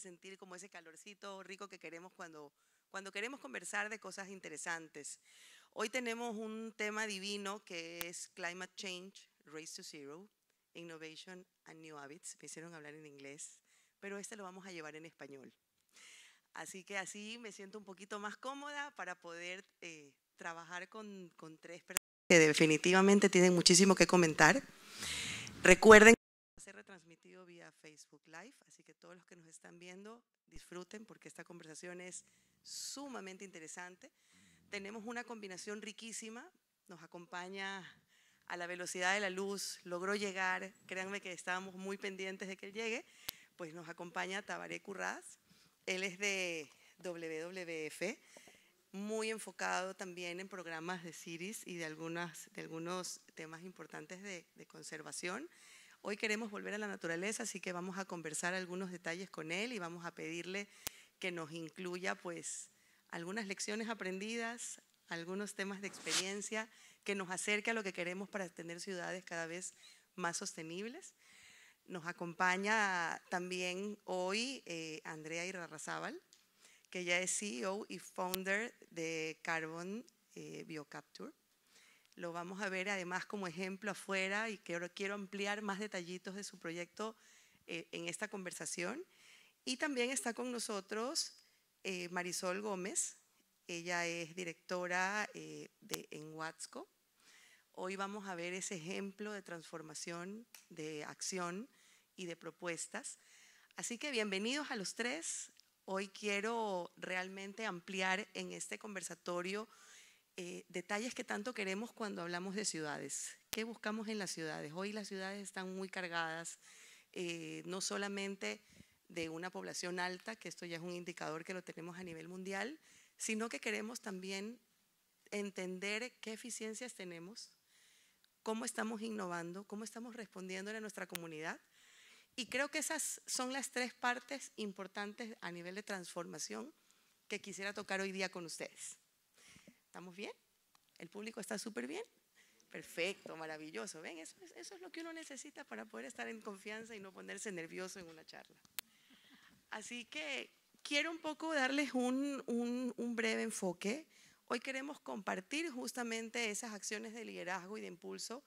sentir como ese calorcito rico que queremos cuando queremos conversar de cosas interesantes. Hoy tenemos un tema divino que es Climate Change, Race to Zero, Innovation and New Habits. Me hicieron hablar en inglés, pero este lo vamos a llevar en español. Así que así me siento un poquito más cómoda para poder trabajar con tres personas que definitivamente tienen muchísimo que comentar. Recuerden que va a ser retransmitido vía Facebook Live, así que todos los que nos están viendo disfruten porque esta conversación es sumamente interesante. Tenemos una combinación riquísima, nos acompaña a la velocidad de la luz, logró llegar, créanme que estábamos muy pendientes de que él llegue, pues nos acompaña Tabaré Currás, él es de WWF, muy enfocado también en programas de CIRIS y de algunos temas importantes de conservación. Hoy queremos volver a la naturaleza, así que vamos a conversar algunos detalles con él y vamos a pedirle que nos incluya pues algunas lecciones aprendidas, algunos temas de experiencia que nos acerque a lo que queremos para tener ciudades cada vez más sostenibles. Nos acompaña también hoy Andrea Irarrázaval, que ella es CEO y founder de Carbon BioCapture. Lo vamos a ver además como ejemplo afuera y quiero ampliar más detallitos de su proyecto en esta conversación. Y también está con nosotros Marisol Gómez, ella es directora en Watsco. Hoy vamos a ver ese ejemplo de transformación, de acción y de propuestas. Así que bienvenidos a los tres. Hoy quiero realmente ampliar en este conversatorio detalles que tanto queremos cuando hablamos de ciudades. ¿Qué buscamos en las ciudades? Hoy las ciudades están muy cargadas, no solamente de una población alta, que esto ya es un indicador que lo tenemos a nivel mundial, sino que queremos también entender qué eficiencias tenemos, cómo estamos innovando, cómo estamos respondiendo a nuestra comunidad. Y creo que esas son las tres partes importantes a nivel de transformación que quisiera tocar hoy día con ustedes. ¿Estamos bien? ¿El público está súper bien? Perfecto, maravilloso. Ven, eso es lo que uno necesita para poder estar en confianza y no ponerse nervioso en una charla. Así que quiero un poco darles un breve enfoque. Hoy queremos compartir justamente esas acciones de liderazgo y de impulso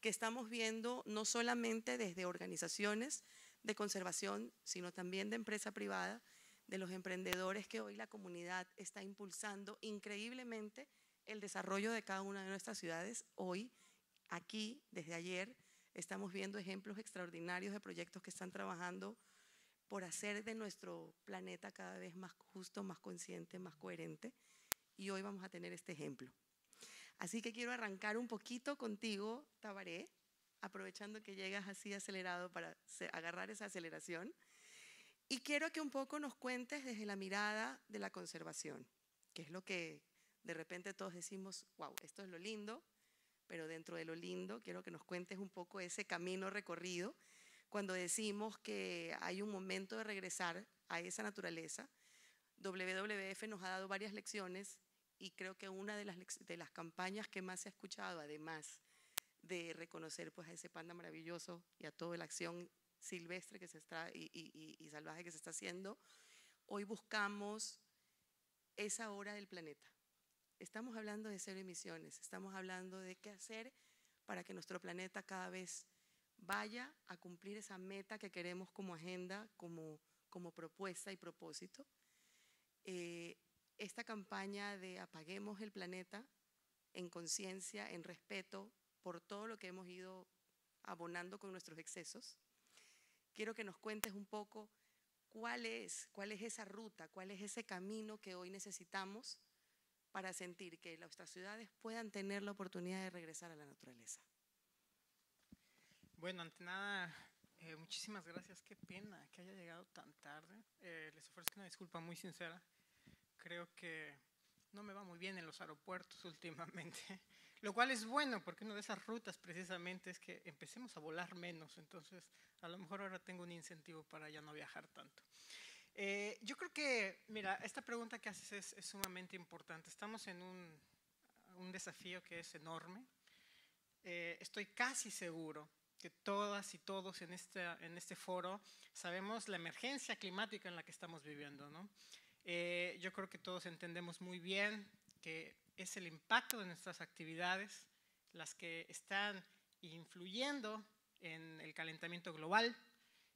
que estamos viendo no solamente desde organizaciones de conservación, sino también de empresa privada, de los emprendedores que hoy la comunidad está impulsando increíblemente el desarrollo de cada una de nuestras ciudades. Hoy, aquí, desde ayer, estamos viendo ejemplos extraordinarios de proyectos que están trabajando por hacer de nuestro planeta cada vez más justo, más consciente, más coherente. Y hoy vamos a tener este ejemplo. Así que quiero arrancar un poquito contigo, Tabaré, aprovechando que llegas así acelerado para agarrar esa aceleración. Y quiero que un poco nos cuentes desde la mirada de la conservación, que es lo que de repente todos decimos, wow, esto es lo lindo, pero dentro de lo lindo quiero que nos cuentes un poco ese camino recorrido cuando decimos que hay un momento de regresar a esa naturaleza. WWF nos ha dado varias lecciones, y creo que una de las campañas que más se ha escuchado, además de reconocer pues, a ese panda maravilloso y a toda la acción silvestre que se está, y salvaje que se está haciendo, hoy buscamos esa hora del planeta. Estamos hablando de cero emisiones, estamos hablando de qué hacer para que nuestro planeta cada vez vaya a cumplir esa meta que queremos como agenda, como propuesta y propósito. Esta campaña de apaguemos el planeta en conciencia, en respeto por todo lo que hemos ido abonando con nuestros excesos. Quiero que nos cuentes un poco cuál es esa ruta, cuál es ese camino que hoy necesitamos para sentir que nuestras ciudades puedan tener la oportunidad de regresar a la naturaleza. Bueno, ante nada, muchísimas gracias. Qué pena que haya llegado tan tarde. Les ofrezco una disculpa muy sincera. Creo que no me va muy bien en los aeropuertos últimamente, lo cual es bueno porque una de esas rutas precisamente es que empecemos a volar menos, entonces a lo mejor ahora tengo un incentivo para ya no viajar tanto. Yo creo que, mira, esta pregunta que haces es sumamente importante. Estamos en un desafío que es enorme. Estoy casi seguro que todas y todos en este foro sabemos la emergencia climática en la que estamos viviendo, ¿no? Yo creo que todos entendemos muy bien que es el impacto de nuestras actividades las que están influyendo en el calentamiento global,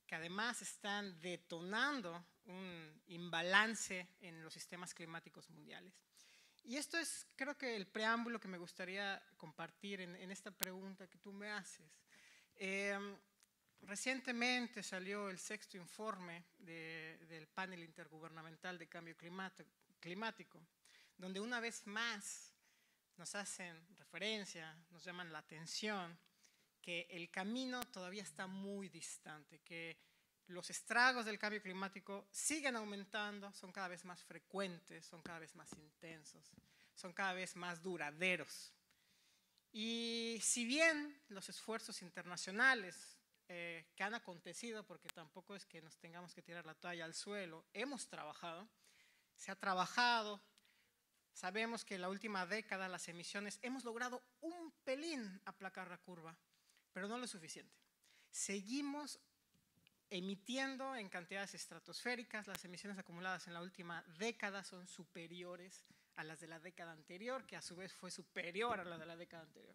que además están detonando un imbalance en los sistemas climáticos mundiales. Y esto es, creo que, el preámbulo que me gustaría compartir en esta pregunta que tú me haces. Recientemente salió el 6º informe del panel intergubernamental de cambio climático, donde una vez más nos hacen referencia, nos llaman la atención, que el camino todavía está muy distante, que los estragos del cambio climático siguen aumentando, son cada vez más frecuentes, son cada vez más intensos, son cada vez más duraderos. Y si bien los esfuerzos internacionales que han acontecido, porque tampoco es que nos tengamos que tirar la toalla al suelo, hemos trabajado, se ha trabajado. Sabemos que en la última década las emisiones hemos logrado un pelín aplacar la curva, pero no lo suficiente. Seguimos emitiendo en cantidades estratosféricas, las emisiones acumuladas en la última década son superiores a las de la década anterior, que a su vez fue superior a la de la década anterior.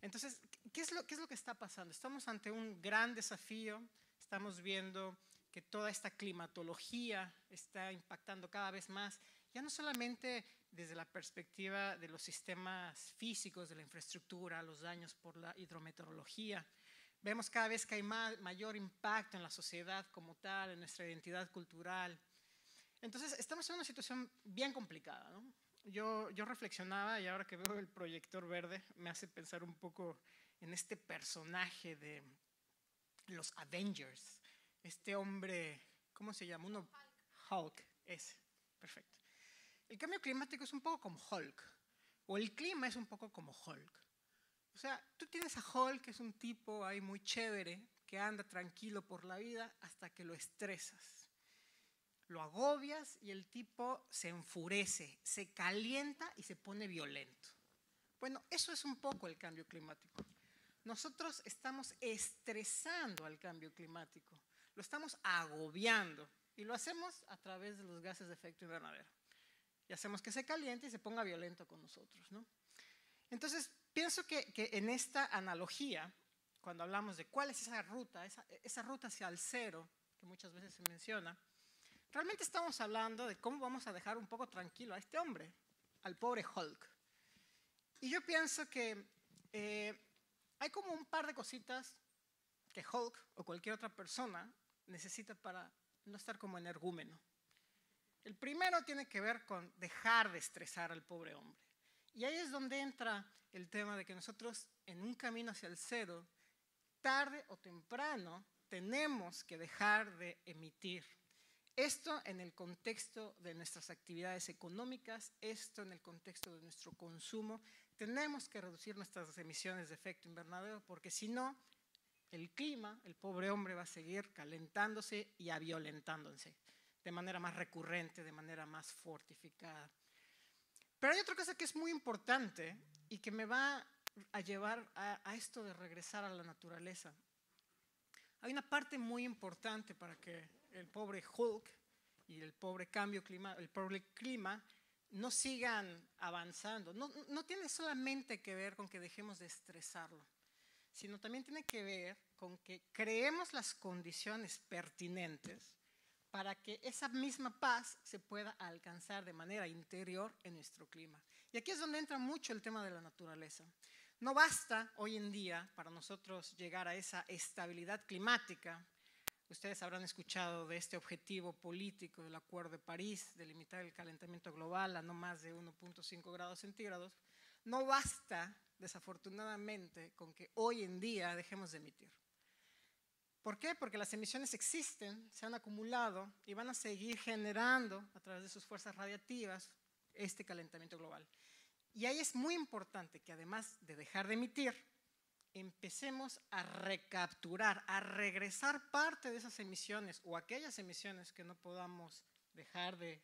Entonces, ¿qué es lo que está pasando? Estamos ante un gran desafío, estamos viendo que toda esta climatología está impactando cada vez más, ya no solamente desde la perspectiva de los sistemas físicos, de la infraestructura, los daños por la hidrometeorología. Vemos cada vez que hay mayor impacto en la sociedad como tal, en nuestra identidad cultural. Entonces, estamos en una situación bien complicada, ¿no? Yo reflexionaba, y ahora que veo el proyector verde, me hace pensar un poco en este personaje de los Avengers, este hombre, ¿cómo se llama? Hulk, ese, perfecto. El cambio climático es un poco como Hulk, o el clima es un poco como Hulk. O sea, tú tienes a Hulk, que es un tipo ahí muy chévere, que anda tranquilo por la vida hasta que lo estresas. Lo agobias y el tipo se enfurece, se calienta y se pone violento. Bueno, eso es un poco el cambio climático. Nosotros estamos estresando al cambio climático, lo estamos agobiando y lo hacemos a través de los gases de efecto invernadero. Y hacemos que se caliente y se ponga violento con nosotros, ¿no? Entonces, pienso que en esta analogía, cuando hablamos de cuál es esa ruta hacia el cero, que muchas veces se menciona, realmente estamos hablando de cómo vamos a dejar un poco tranquilo a este hombre, al pobre Hulk. Y yo pienso que hay como un par de cositas que Hulk o cualquier otra persona necesita para no estar como energúmeno. El primero tiene que ver con dejar de estresar al pobre hombre. Y ahí es donde entra el tema de que nosotros, en un camino hacia el cero, tarde o temprano, tenemos que dejar de emitir. Esto en el contexto de nuestras actividades económicas, esto en el contexto de nuestro consumo. Tenemos que reducir nuestras emisiones de efecto invernadero, porque si no, el clima, el pobre hombre, va a seguir calentándose y violentándose de manera más recurrente, de manera más fortificada. Pero hay otra cosa que es muy importante y que me va a llevar a esto de regresar a la naturaleza. Hay una parte muy importante para que el pobre Hulk y el pobre clima no sigan avanzando. No tiene solamente que ver con que dejemos de estresarlo, sino también tiene que ver con que creemos las condiciones pertinentes para que esa misma paz se pueda alcanzar de manera interior en nuestro clima. Y aquí es donde entra mucho el tema de la naturaleza. No basta hoy en día para nosotros llegar a esa estabilidad climática. Ustedes habrán escuchado de este objetivo político del Acuerdo de París, de limitar el calentamiento global a no más de 1.5 grados centígrados. No basta, desafortunadamente, con que hoy en día dejemos de emitir. ¿Por qué? Porque las emisiones existen, se han acumulado y van a seguir generando a través de sus fuerzas radiativas este calentamiento global. Y ahí es muy importante que, además de dejar de emitir, empecemos a recapturar, a regresar parte de esas emisiones o aquellas emisiones que no podamos dejar de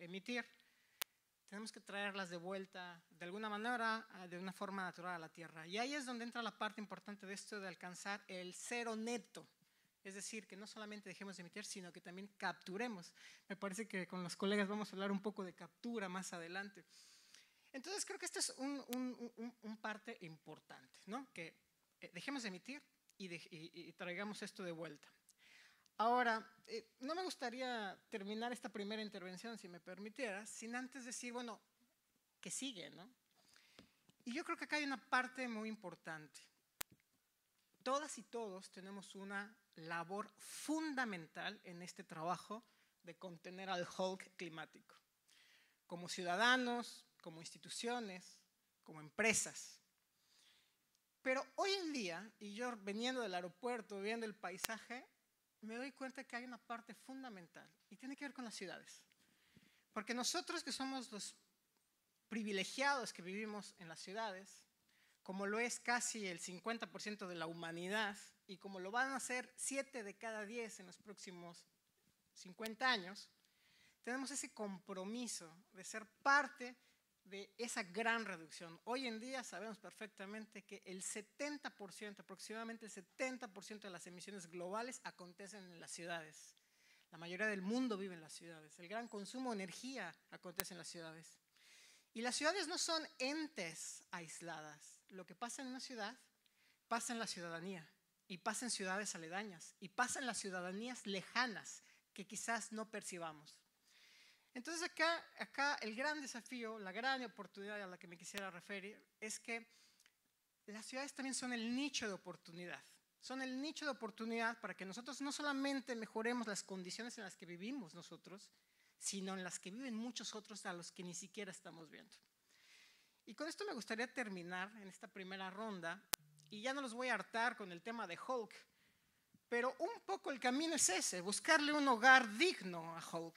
emitir, tenemos que traerlas de vuelta, de alguna manera, de una forma natural a la Tierra. Y ahí es donde entra la parte importante de esto de alcanzar el cero neto. Es decir, que no solamente dejemos de emitir, sino que también capturemos. Me parece que con los colegas vamos a hablar un poco de captura más adelante. Entonces creo que esto es un parte importante, ¿no? Que dejemos de emitir y traigamos esto de vuelta. Ahora, no me gustaría terminar esta primera intervención, si me permitieras, sin antes decir, bueno, ¿qué sigue, no? Y yo creo que acá hay una parte muy importante. Todas y todos tenemos una labor fundamental en este trabajo de contener al Hulk climático. Como ciudadanos, como instituciones, como empresas. Pero hoy en día, y yo veniendo del aeropuerto, viendo el paisaje, me doy cuenta que hay una parte fundamental y tiene que ver con las ciudades. Porque nosotros que somos los privilegiados que vivimos en las ciudades, como lo es casi el 50% de la humanidad y como lo van a ser 7 de cada 10 en los próximos 50 años, tenemos ese compromiso de ser parte de esa gran reducción. Hoy en día sabemos perfectamente que el 70%, aproximadamente el 70% de las emisiones globales acontecen en las ciudades. La mayoría del mundo vive en las ciudades. El gran consumo de energía acontece en las ciudades. Y las ciudades no son entes aisladas. Lo que pasa en una ciudad, pasa en la ciudadanía. Y pasa en ciudades aledañas. Y pasa en las ciudadanías lejanas que quizás no percibamos. Entonces acá el gran desafío, la gran oportunidad a la que me quisiera referir es que las ciudades también son el nicho de oportunidad. Son el nicho de oportunidad para que nosotros no solamente mejoremos las condiciones en las que vivimos nosotros, sino en las que viven muchos otros a los que ni siquiera estamos viendo. Y con esto me gustaría terminar en esta primera ronda, y ya no los voy a hartar con el tema de Hulk, pero un poco el camino es ese, buscarle un hogar digno a Hulk.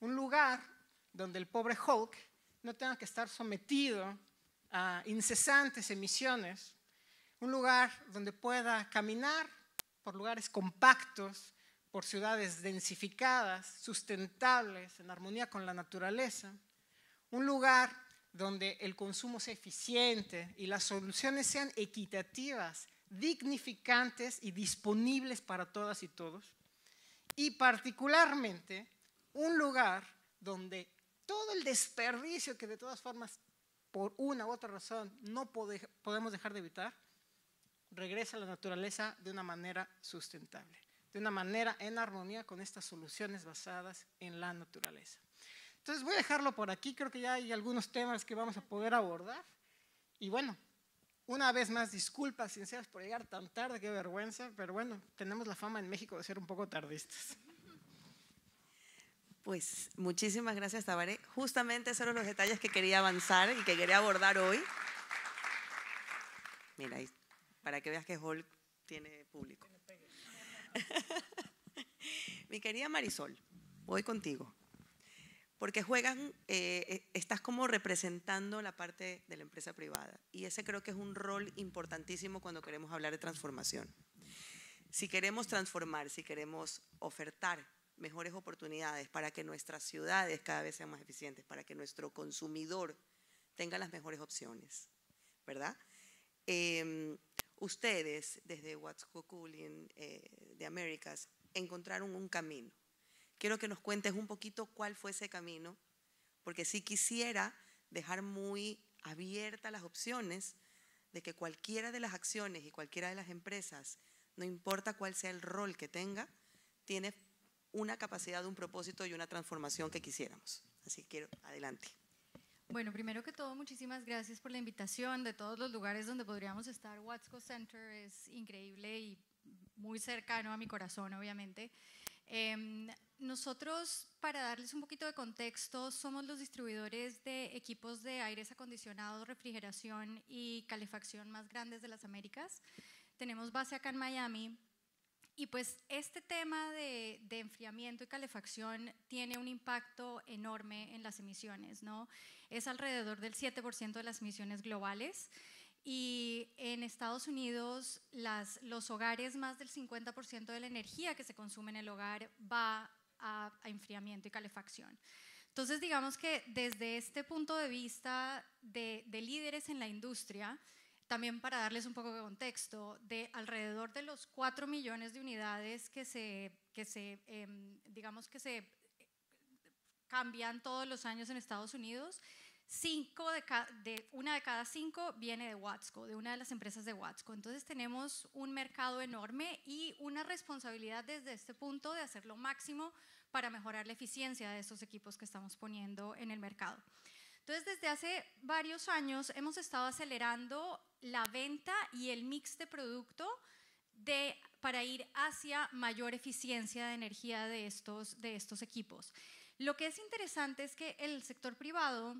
Un lugar donde el pobre Hulk no tenga que estar sometido a incesantes emisiones, un lugar donde pueda caminar por lugares compactos, por ciudades densificadas, sustentables, en armonía con la naturaleza, un lugar donde el consumo sea eficiente y las soluciones sean equitativas, dignificantes y disponibles para todas y todos, y particularmente un lugar donde todo el desperdicio que de todas formas, por una u otra razón, no podemos dejar de evitar, regresa a la naturaleza de una manera sustentable, de una manera en armonía con estas soluciones basadas en la naturaleza. Entonces voy a dejarlo por aquí, creo que ya hay algunos temas que vamos a poder abordar. Y bueno, una vez más, disculpas sinceras por llegar tan tarde, qué vergüenza, pero bueno, tenemos la fama en México de ser un poco tardistas. Pues muchísimas gracias, Tabaré. Justamente esos eran los detalles que quería avanzar y que quería abordar hoy. Mira, para que veas que Hulk tiene público. Mi querida Marisol, voy contigo. Porque estás como representando la parte de la empresa privada. Y ese creo que es un rol importantísimo cuando queremos hablar de transformación. Si queremos transformar, si queremos ofertar mejores oportunidades para que nuestras ciudades cada vez sean más eficientes, para que nuestro consumidor tenga las mejores opciones, ¿verdad? Ustedes, desde Watsco Cooling de Américas, encontraron un camino. Quiero que nos cuentes un poquito cuál fue ese camino, porque sí quisiera dejar muy abiertas las opciones de que cualquiera de las acciones y cualquiera de las empresas, no importa cuál sea el rol que tenga, tiene una capacidad, un propósito y una transformación que quisiéramos. Así que adelante. Bueno, primero que todo, muchísimas gracias por la invitación. De todos los lugares donde podríamos estar, Watsco Center es increíble y muy cercano a mi corazón, obviamente. Nosotros, para darles un poquito de contexto, somos los distribuidores de equipos de aires acondicionados, refrigeración y calefacción más grandes de las Américas. Tenemos base acá en Miami. Y pues este tema de enfriamiento y calefacción tiene un impacto enorme en las emisiones, ¿no? Es alrededor del 7% de las emisiones globales y en Estados Unidos los hogares, más del 50% de la energía que se consume en el hogar va a enfriamiento y calefacción. Entonces, digamos que desde este punto de vista de líderes en la industria, también para darles un poco de contexto, de alrededor de los 4 millones de unidades que se cambian todos los años en Estados Unidos, una de cada cinco viene de Watsco, de una de las empresas de Watsco. Entonces tenemos un mercado enorme y una responsabilidad desde este punto de hacer lo máximo para mejorar la eficiencia de estos equipos que estamos poniendo en el mercado. Entonces, desde hace varios años hemos estado acelerando la venta y el mix de producto para ir hacia mayor eficiencia de energía de estos equipos. Lo que es interesante es que el sector privado,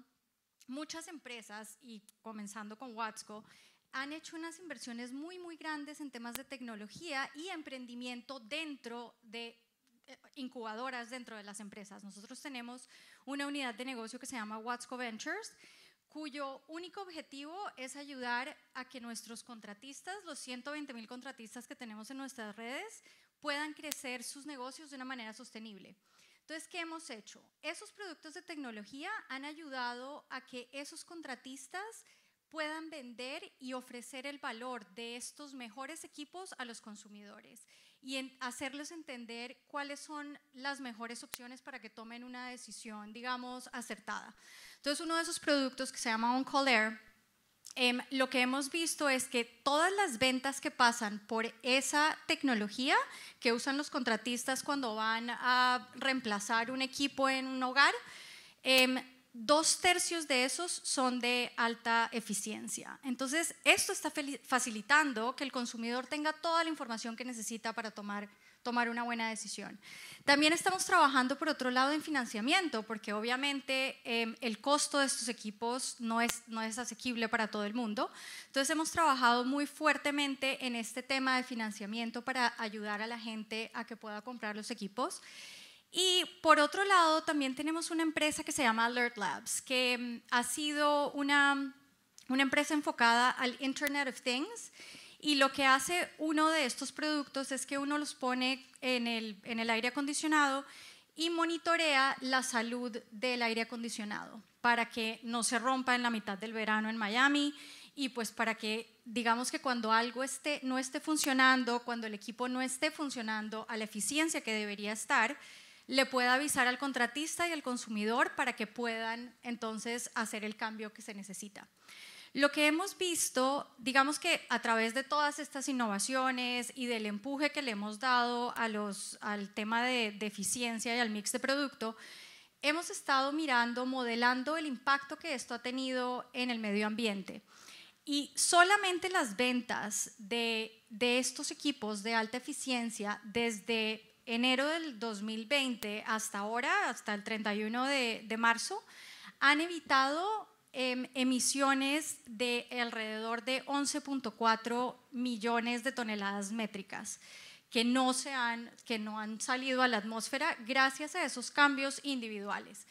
muchas empresas, y comenzando con Watsco, han hecho unas inversiones muy, muy grandes en temas de tecnología y emprendimiento dentro de incubadoras dentro de las empresas. Nosotros tenemos una unidad de negocio que se llama Watsco Ventures, cuyo único objetivo es ayudar a que nuestros contratistas, los 120.000 contratistas que tenemos en nuestras redes, puedan crecer sus negocios de una manera sostenible. Entonces, ¿qué hemos hecho? Esos productos de tecnología han ayudado a que esos contratistas puedan vender y ofrecer el valor de estos mejores equipos a los consumidores y hacerles entender cuáles son las mejores opciones para que tomen una decisión, digamos, acertada. Entonces, uno de esos productos que se llama OnCallAir, lo que hemos visto es que todas las ventas que pasan por esa tecnología que usan los contratistas cuando van a reemplazar un equipo en un hogar, 2/3 de esos son de alta eficiencia. Entonces, esto está facilitando que el consumidor tenga toda la información que necesita para tomar una buena decisión. También estamos trabajando, por otro lado, en financiamiento, porque obviamente el costo de estos equipos no es asequible para todo el mundo. Entonces, hemos trabajado muy fuertemente en este tema de financiamiento para ayudar a la gente a que pueda comprar los equipos. Y por otro lado, también tenemos una empresa que se llama Alert Labs, que ha sido una empresa enfocada al Internet of Things. Y lo que hace uno de estos productos es que uno los pone en el aire acondicionado y monitorea la salud del aire acondicionado para que no se rompa en la mitad del verano en Miami y pues para que, digamos que cuando algo no esté funcionando, cuando el equipo no esté funcionando a la eficiencia que debería estar, le pueda avisar al contratista y al consumidor para que puedan entonces hacer el cambio que se necesita. Lo que hemos visto, digamos que a través de todas estas innovaciones y del empuje que le hemos dado al tema de eficiencia y al mix de producto, hemos estado modelando el impacto que esto ha tenido en el medio ambiente. Y solamente las ventas de estos equipos de alta eficiencia desde enero del 2020 hasta ahora, hasta el 31 de marzo, han evitado emisiones de alrededor de 11.4 millones de toneladas métricas que no han salido a la atmósfera gracias a esos cambios individuales.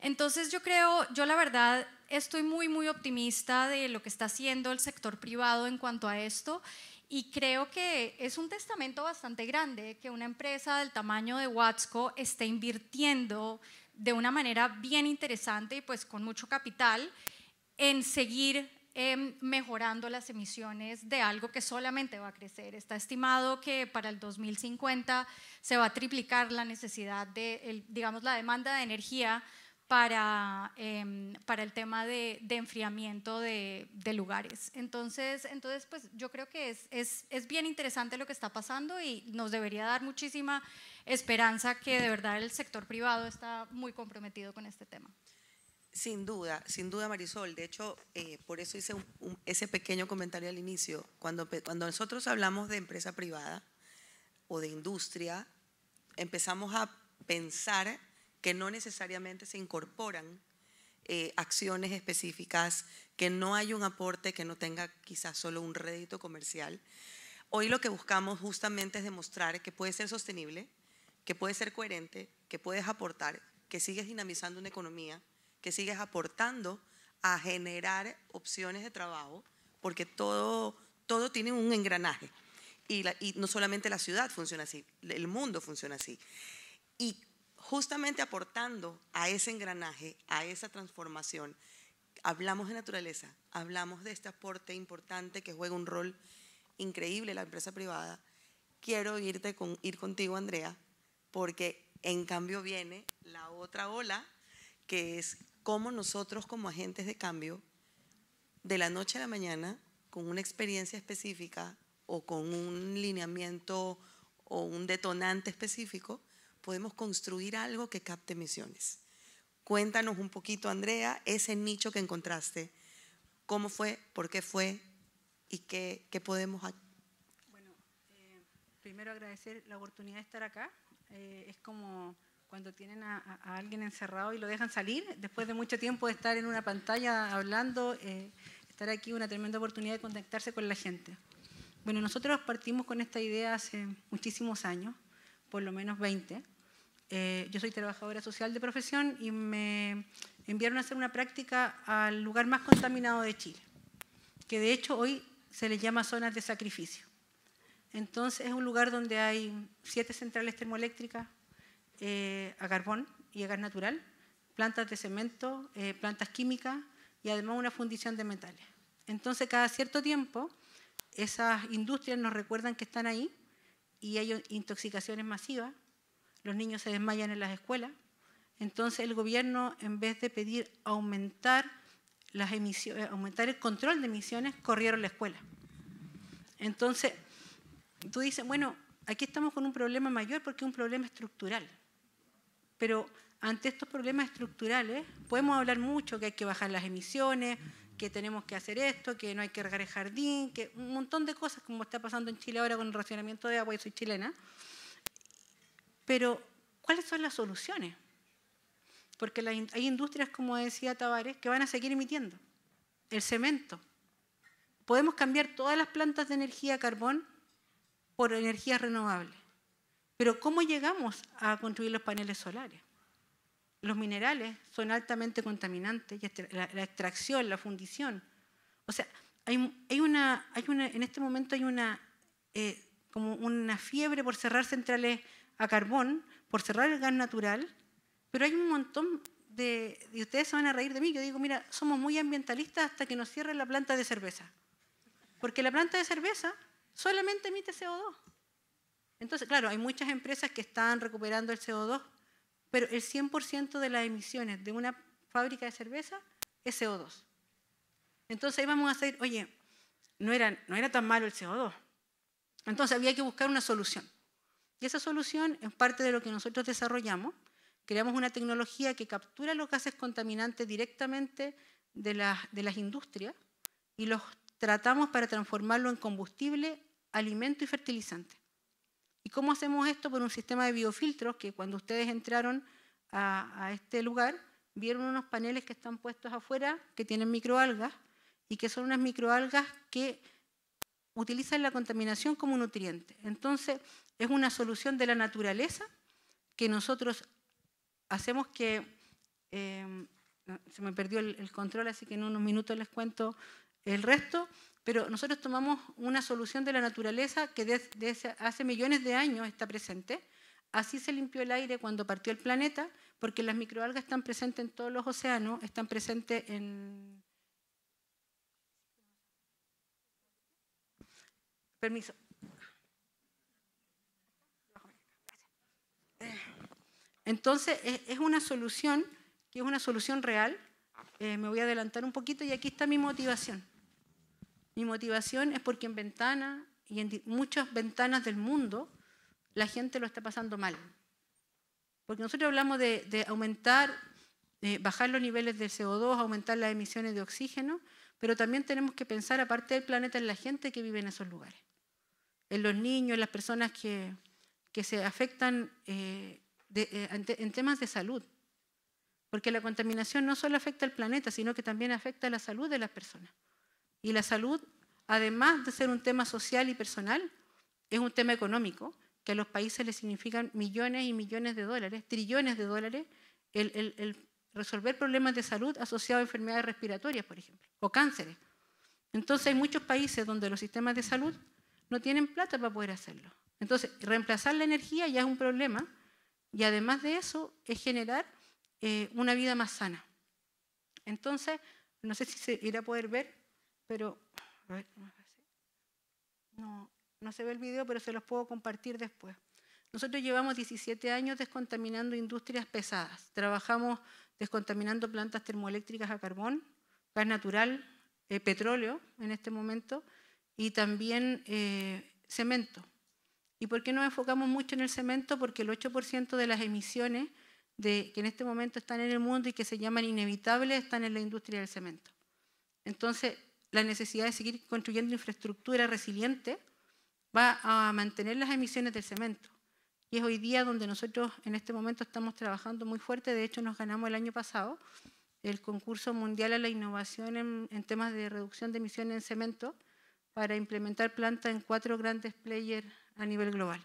Entonces yo la verdad estoy muy, muy optimista de lo que está haciendo el sector privado en cuanto a esto y creo que es un testamento bastante grande que una empresa del tamaño de Watsco esté invirtiendo de una manera bien interesante y pues con mucho capital en seguir mejorando las emisiones de algo que solamente va a crecer. Está estimado que para el 2050 se va a triplicar la necesidad la demanda de energía para el tema de enfriamiento de lugares. Entonces pues yo creo que es bien interesante lo que está pasando y nos debería dar muchísima esperanza que de verdad el sector privado está muy comprometido con este tema. Sin duda Marisol, de hecho por eso hice ese pequeño comentario al inicio. Cuando nosotros hablamos de empresa privada o de industria, empezamos a pensar que no necesariamente se incorporan acciones específicas, que no hay un aporte que no tenga quizás solo un rédito comercial. Hoy lo que buscamos justamente es demostrar que puedes ser sostenible, que puedes ser coherente, que puedes aportar, que sigues dinamizando una economía, que sigues aportando a generar opciones de trabajo, porque todo tiene un engranaje. Y no solamente la ciudad funciona así, el mundo funciona así. Y justamente aportando a ese engranaje, a esa transformación. Hablamos de naturaleza, hablamos de este aporte importante que juega un rol increíble la empresa privada. Quiero ir contigo, Andrea, porque en cambio viene la otra ola, que es cómo nosotros como agentes de cambio, de la noche a la mañana, con una experiencia específica o con un lineamiento o un detonante específico, podemos construir algo que capte emisiones. Cuéntanos un poquito, Andrea, ese nicho que encontraste, cómo fue, por qué fue y qué podemos hacer. Bueno, primero agradecer la oportunidad de estar acá. Es como cuando tienen a alguien encerrado y lo dejan salir, después de mucho tiempo de estar en una pantalla hablando, estar aquí es una tremenda oportunidad de contactarse con la gente. Bueno, nosotros partimos con esta idea hace muchísimos años, por lo menos 20. Yo soy trabajadora social de profesión y me enviaron a hacer una práctica al lugar más contaminado de Chile, que de hecho hoy se le llama zonas de sacrificio. Entonces es un lugar donde hay 7 centrales termoeléctricas a carbón y a gas natural, plantas de cemento, plantas químicas y además una fundición de metales. Entonces cada cierto tiempo esas industrias nos recuerdan que están ahí y hay intoxicaciones masivas, los niños se desmayan en las escuelas. Entonces el gobierno, en vez de pedir aumentar el control de emisiones, corrieron la escuela. Entonces tú dices, bueno, aquí estamos con un problema mayor porque es un problema estructural. Pero ante estos problemas estructurales podemos hablar mucho que hay que bajar las emisiones, que tenemos que hacer esto, que no hay que regar el jardín, que un montón de cosas como está pasando en Chile ahora con el racionamiento de agua, y soy chilena. Pero, ¿cuáles son las soluciones? Porque hay industrias, como decía Tabaré, que van a seguir emitiendo. El cemento. Podemos cambiar todas las plantas de energía a carbón por energías renovables. Pero ¿cómo llegamos a construir los paneles solares? Los minerales son altamente contaminantes, la extracción, la fundición. O sea, en este momento hay como una fiebre por cerrar centrales a carbón, por cerrar el gas natural, pero hay un montón de ustedes se van a reír de mí, yo digo, mira, somos muy ambientalistas hasta que nos cierren la planta de cerveza. Porque la planta de cerveza solamente emite CO2. Entonces, claro, hay muchas empresas que están recuperando el CO2, pero el 100% de las emisiones de una fábrica de cerveza es CO2. Entonces ahí vamos a decir, oye, no era tan malo el CO2. Entonces había que buscar una solución. Y esa solución es parte de lo que nosotros desarrollamos. Creamos una tecnología que captura los gases contaminantes directamente de las industrias y los tratamos para transformarlo en combustible, alimento y fertilizante. ¿Y cómo hacemos esto? Por un sistema de biofiltros que cuando ustedes entraron a este lugar, vieron unos paneles que están puestos afuera, que tienen microalgas, y que son unas microalgas que utilizan la contaminación como nutriente. Entonces, es una solución de la naturaleza que nosotros hacemos que... se me perdió el control, así que en unos minutos les cuento el resto, pero nosotros tomamos una solución de la naturaleza que desde hace millones de años está presente. Así se limpió el aire cuando partió el planeta, porque las microalgas están presentes en todos los océanos, están presentes en... Permiso. Entonces, es una solución que es una solución real. Me voy a adelantar un poquito y aquí está mi motivación. Mi motivación es porque en Ventana y en muchas ventanas del mundo la gente lo está pasando mal. Porque nosotros hablamos de aumentar, bajar los niveles de CO2, aumentar las emisiones de oxígeno, pero también tenemos que pensar, aparte del planeta, en la gente que vive en esos lugares. En los niños, en las personas que se afectan en temas de salud. Porque la contaminación no solo afecta al planeta, sino que también afecta a la salud de las personas. Y la salud, además de ser un tema social y personal, es un tema económico, que a los países les significan millones y millones de dólares, trillones de dólares, el resolver problemas de salud asociados a enfermedades respiratorias, por ejemplo, o cánceres. Entonces hay muchos países donde los sistemas de salud no tienen plata para poder hacerlo. Entonces, reemplazar la energía ya es un problema y además de eso es generar una vida más sana. Entonces, no sé si se irá a poder ver, pero a ver, no se ve el video, pero se los puedo compartir después. Nosotros llevamos 17 años descontaminando industrias pesadas. Trabajamos descontaminando plantas termoeléctricas a carbón, gas natural, petróleo en este momento y también cemento. ¿Y por qué nos enfocamos mucho en el cemento? Porque el 8% de las emisiones que en este momento están en el mundo y que se llaman inevitables están en la industria del cemento. Entonces, la necesidad de seguir construyendo infraestructura resiliente va a mantener las emisiones del cemento. Y es hoy día donde nosotros en este momento estamos trabajando muy fuerte. De hecho, nos ganamos el año pasado el concurso mundial a la innovación en temas de reducción de emisiones en cemento para implementar plantas en 4 grandes players a nivel global.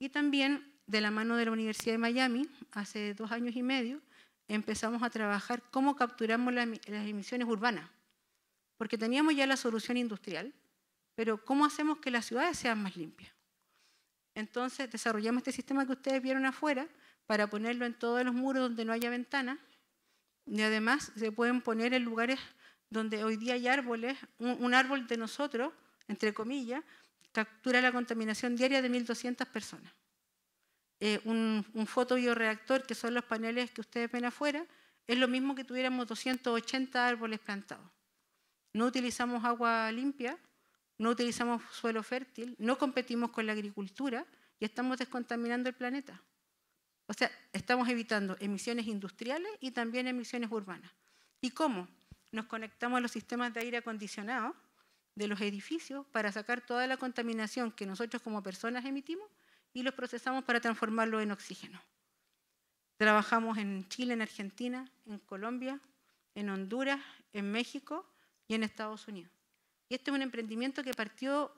Y también, de la mano de la Universidad de Miami, hace 2 años y medio, empezamos a trabajar cómo capturamos las emisiones urbanas. Porque teníamos ya la solución industrial, pero ¿cómo hacemos que las ciudades sean más limpias? Entonces desarrollamos este sistema que ustedes vieron afuera para ponerlo en todos los muros donde no haya ventanas y además se pueden poner en lugares donde hoy día hay árboles. Un árbol de nosotros, entre comillas, captura la contaminación diaria de 1.200 personas. Un fotobioreactor, que son los paneles que ustedes ven afuera, es lo mismo que tuviéramos 280 árboles plantados. No utilizamos agua limpia, no utilizamos suelo fértil, no competimos con la agricultura y estamos descontaminando el planeta. O sea, estamos evitando emisiones industriales y también emisiones urbanas. ¿Y cómo? Nos conectamos a los sistemas de aire acondicionado de los edificios para sacar toda la contaminación que nosotros como personas emitimos y los procesamos para transformarlo en oxígeno. Trabajamos en Chile, en Argentina, en Colombia, en Honduras, en México y en Estados Unidos. Y este es un emprendimiento que partió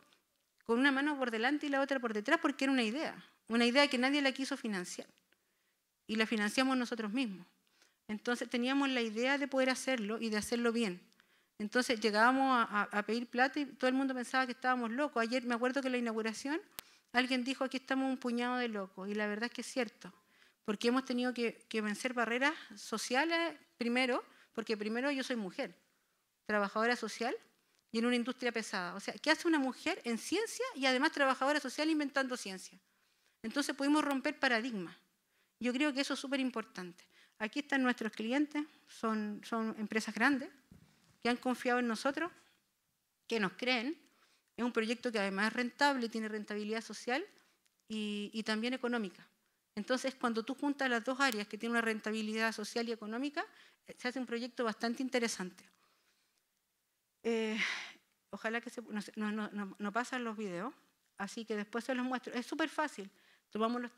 con una mano por delante y la otra por detrás porque era una idea que nadie la quiso financiar. Y la financiamos nosotros mismos. Entonces teníamos la idea de poder hacerlo y de hacerlo bien. Entonces llegábamos a pedir plata y todo el mundo pensaba que estábamos locos. Ayer me acuerdo que en la inauguración alguien dijo aquí estamos un puñado de locos. Y la verdad es que es cierto, porque hemos tenido que vencer barreras sociales primero, porque primero yo soy mujer, trabajadora social, y en una industria pesada. O sea, ¿qué hace una mujer en ciencia y además trabajadora social inventando ciencia? Entonces pudimos romper paradigmas. Yo creo que eso es súper importante. Aquí están nuestros clientes, son empresas grandes que han confiado en nosotros, que nos creen. Es un proyecto que además es rentable, tiene rentabilidad social y también económica. Entonces, cuando tú juntas las dos áreas que tienen una rentabilidad social y económica, se hace un proyecto bastante interesante. Ojalá que no pasan los videos, así que después se los muestro. Es súper fácil. Tomamos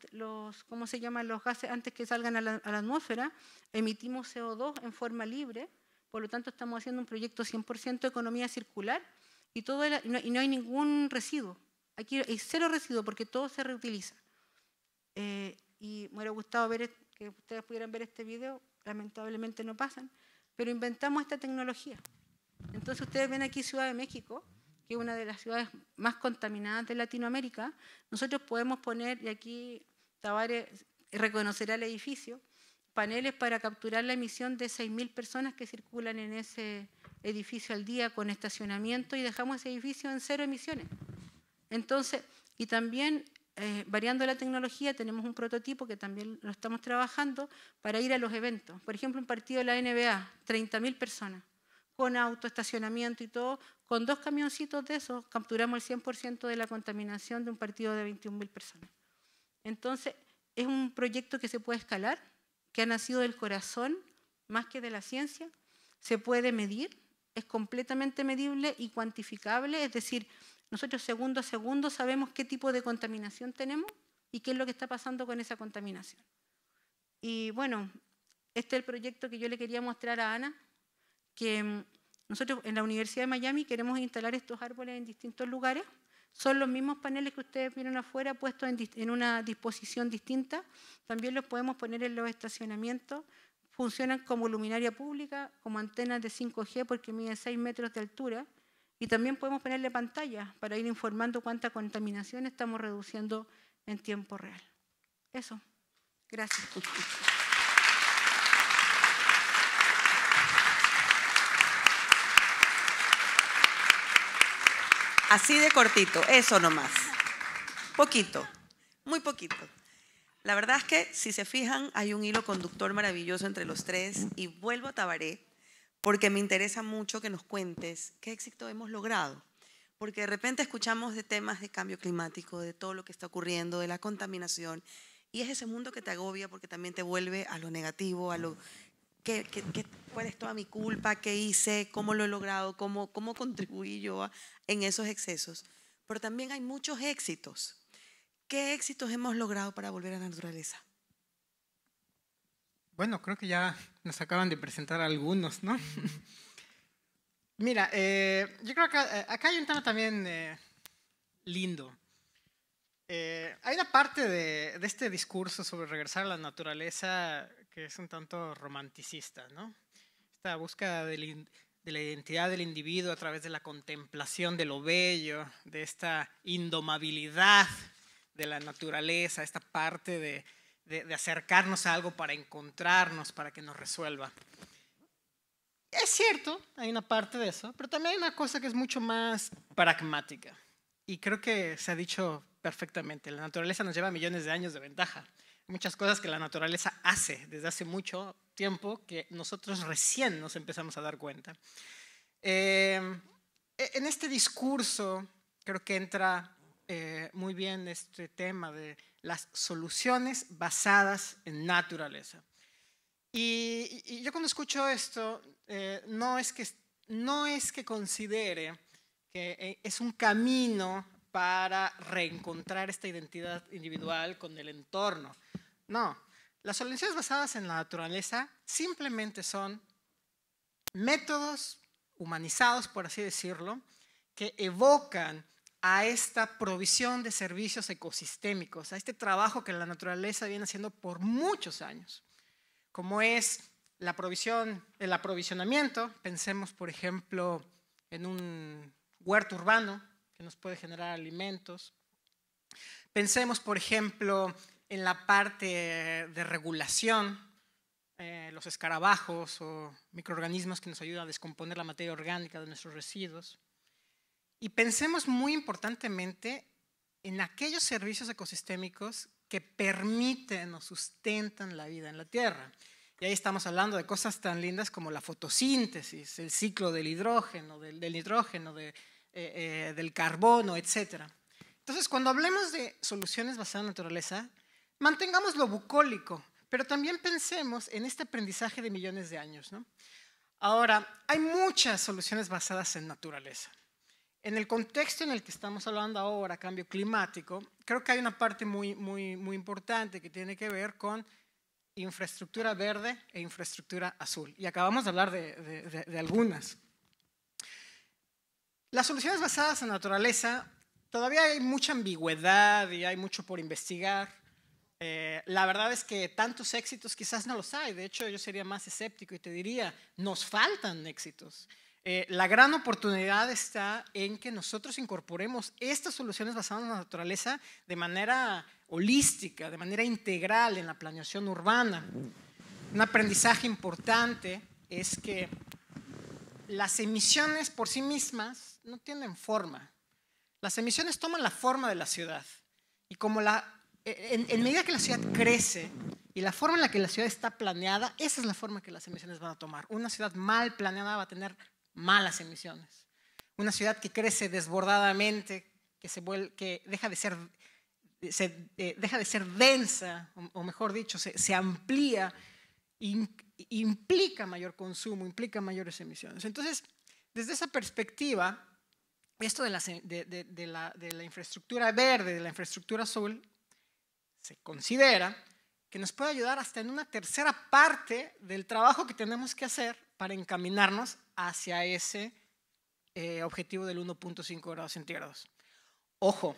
¿cómo se llaman?, los gases antes que salgan a la atmósfera, emitimos CO2 en forma libre, por lo tanto estamos haciendo un proyecto 100% economía circular y, no hay ningún residuo. Aquí hay 0 residuo porque todo se reutiliza. Y me hubiera gustado que ustedes pudieran ver este video, lamentablemente no pasan, pero inventamos esta tecnología. Entonces ustedes ven aquí Ciudad de México, que es una de las ciudades más contaminadas de Latinoamérica. Nosotros podemos poner, y aquí Tabaré reconocerá el edificio, paneles para capturar la emisión de 6.000 personas que circulan en ese edificio al día con estacionamiento y dejamos ese edificio en 0 emisiones. Entonces, y también variando la tecnología, tenemos un prototipo que también lo estamos trabajando para ir a los eventos. Por ejemplo, un partido de la NBA, 30.000 personas, con auto, estacionamiento y todo, con 2 camioncitos de esos capturamos el 100% de la contaminación de un partido de 21.000 personas. Entonces, es un proyecto que se puede escalar, que ha nacido del corazón más que de la ciencia, se puede medir, es completamente medible y cuantificable, es decir, nosotros segundo a segundo sabemos qué tipo de contaminación tenemos y qué es lo que está pasando con esa contaminación. Y bueno, este es el proyecto que yo le quería mostrar a Ana, que nosotros en la Universidad de Miami queremos instalar estos árboles en distintos lugares. Son los mismos paneles que ustedes vieron afuera puestos en una disposición distinta. También los podemos poner en los estacionamientos. Funcionan como luminaria pública, como antenas de 5G porque miden 6 metros de altura. Y también podemos ponerle pantallas para ir informando cuánta contaminación estamos reduciendo en tiempo real. Eso. Gracias. Así de cortito, eso nomás. Poquito, muy poquito. La verdad es que, si se fijan, hay un hilo conductor maravilloso entre los tres, y vuelvo a Tabaré porque me interesa mucho que nos cuentes qué éxito hemos logrado. Porque de repente escuchamos de temas de cambio climático, de todo lo que está ocurriendo, de la contaminación, y es ese mundo que te agobia porque también te vuelve a lo negativo, a lo... ¿Cuál es toda mi culpa? ¿Qué hice? ¿Cómo lo he logrado? ¿Cómo contribuí yo en esos excesos? Pero también hay muchos éxitos. ¿Qué éxitos hemos logrado para volver a la naturaleza? Bueno, creo que ya nos acaban de presentar algunos, ¿no? Mira, yo creo que acá hay un tema también lindo. Hay una parte de este discurso sobre regresar a la naturaleza que es un tanto romanticista, ¿no? Esta búsqueda de la identidad del individuo a través de la contemplación de lo bello, de esta indomabilidad de la naturaleza, esta parte de acercarnos a algo para encontrarnos, para que nos resuelva. Es cierto, hay una parte de eso, pero también hay una cosa que es mucho más pragmática. Y creo que se ha dicho perfectamente, la naturaleza nos lleva millones de años de ventaja. Muchas cosas que la naturaleza hace desde hace mucho tiempo que nosotros recién nos empezamos a dar cuenta. En este discurso creo que entra muy bien este tema de las soluciones basadas en naturaleza. Y yo cuando escucho esto, no es que considere que es un camino para reencontrar esta identidad individual con el entorno. No, las soluciones basadas en la naturaleza simplemente son métodos humanizados, por así decirlo, que evocan a esta provisión de servicios ecosistémicos, a este trabajo que la naturaleza viene haciendo por muchos años, como es la provisión, el aprovisionamiento. Pensemos, por ejemplo, en un huerto urbano que nos puede generar alimentos. Pensemos, por ejemplo, en la parte de regulación, los escarabajos o microorganismos que nos ayudan a descomponer la materia orgánica de nuestros residuos. Y pensemos muy importantemente en aquellos servicios ecosistémicos que permiten o sustentan la vida en la Tierra. Y ahí estamos hablando de cosas tan lindas como la fotosíntesis, el ciclo del hidrógeno, del nitrógeno, del carbono, etc. Entonces, cuando hablemos de soluciones basadas en la naturaleza, mantengamos lo bucólico, pero también pensemos en este aprendizaje de millones de años, ¿no? Ahora, hay muchas soluciones basadas en naturaleza. En el contexto en el que estamos hablando ahora, cambio climático, creo que hay una parte muy importante que tiene que ver con infraestructura verde e infraestructura azul. Y acabamos de hablar de algunas. Las soluciones basadas en naturaleza, todavía hay mucha ambigüedad y hay mucho por investigar. La verdad es que tantos éxitos quizás no los hay. De hecho, yo sería más escéptico y te diría, nos faltan éxitos. La gran oportunidad está en que nosotros incorporemos estas soluciones basadas en la naturaleza de manera holística, de manera integral en la planeación urbana. Un aprendizaje importante es que las emisiones por sí mismas no tienen forma. Las emisiones toman la forma de la ciudad. Y como en medida que la ciudad crece y la forma en la que la ciudad está planeada, esa es la forma que las emisiones van a tomar. Una ciudad mal planeada va a tener malas emisiones. Una ciudad que crece desbordadamente, que deja de ser densa, o mejor dicho, se amplía, implica mayor consumo, implica mayores emisiones. Entonces, desde esa perspectiva, esto de la infraestructura verde, de la infraestructura azul, se considera que nos puede ayudar hasta en una tercera parte del trabajo que tenemos que hacer para encaminarnos hacia ese objetivo del 1.5 grados centígrados. Ojo,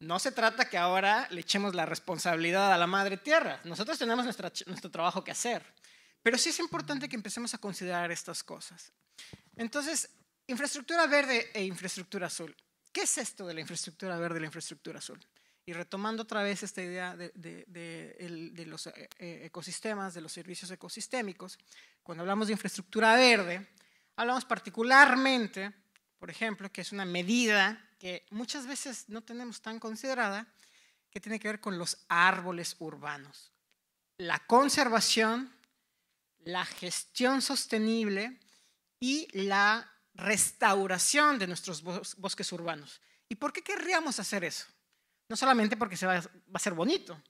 no se trata que ahora le echemos la responsabilidad a la madre tierra. Nosotros tenemos nuestro trabajo que hacer, pero sí es importante que empecemos a considerar estas cosas. Entonces, infraestructura verde e infraestructura azul. ¿Qué es esto de la infraestructura verde y la infraestructura azul? Y retomando otra vez esta idea de los ecosistemas, de los servicios ecosistémicos, cuando hablamos de infraestructura verde, hablamos particularmente, por ejemplo, que es una medida que muchas veces no tenemos tan considerada, que tiene que ver con los árboles urbanos. La conservación, la gestión sostenible y la restauración de nuestros bosques urbanos. ¿Y por qué querríamos hacer eso? No solamente porque va a ser bonito,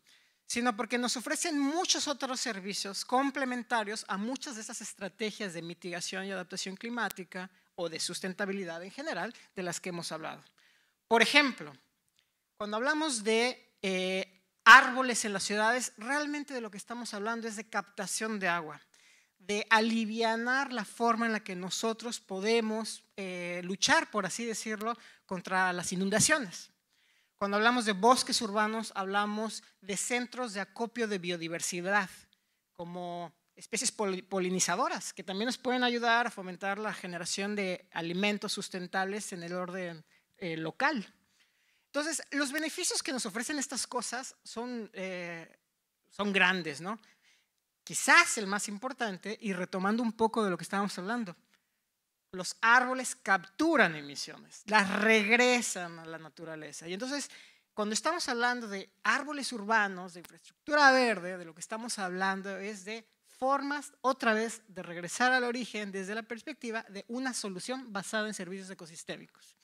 sino porque nos ofrecen muchos otros servicios complementarios a muchas de esas estrategias de mitigación y adaptación climática o de sustentabilidad en general de las que hemos hablado. Por ejemplo, cuando hablamos de árboles en las ciudades, realmente de lo que estamos hablando es de captación de agua, de alivianar la forma en la que nosotros podemos luchar, por así decirlo, contra las inundaciones. Cuando hablamos de bosques urbanos, hablamos de centros de acopio de biodiversidad, como especies polinizadoras, que también nos pueden ayudar a fomentar la generación de alimentos sustentables en el orden local. Entonces, los beneficios que nos ofrecen estas cosas son grandes, ¿no? Quizás el más importante, y retomando un poco de lo que estábamos hablando, los árboles capturan emisiones, las regresan a la naturaleza. Y entonces, cuando estamos hablando de árboles urbanos, de infraestructura verde, de lo que estamos hablando es de formas, otra vez, de regresar al origen desde la perspectiva de una solución basada en servicios ecosistémicos.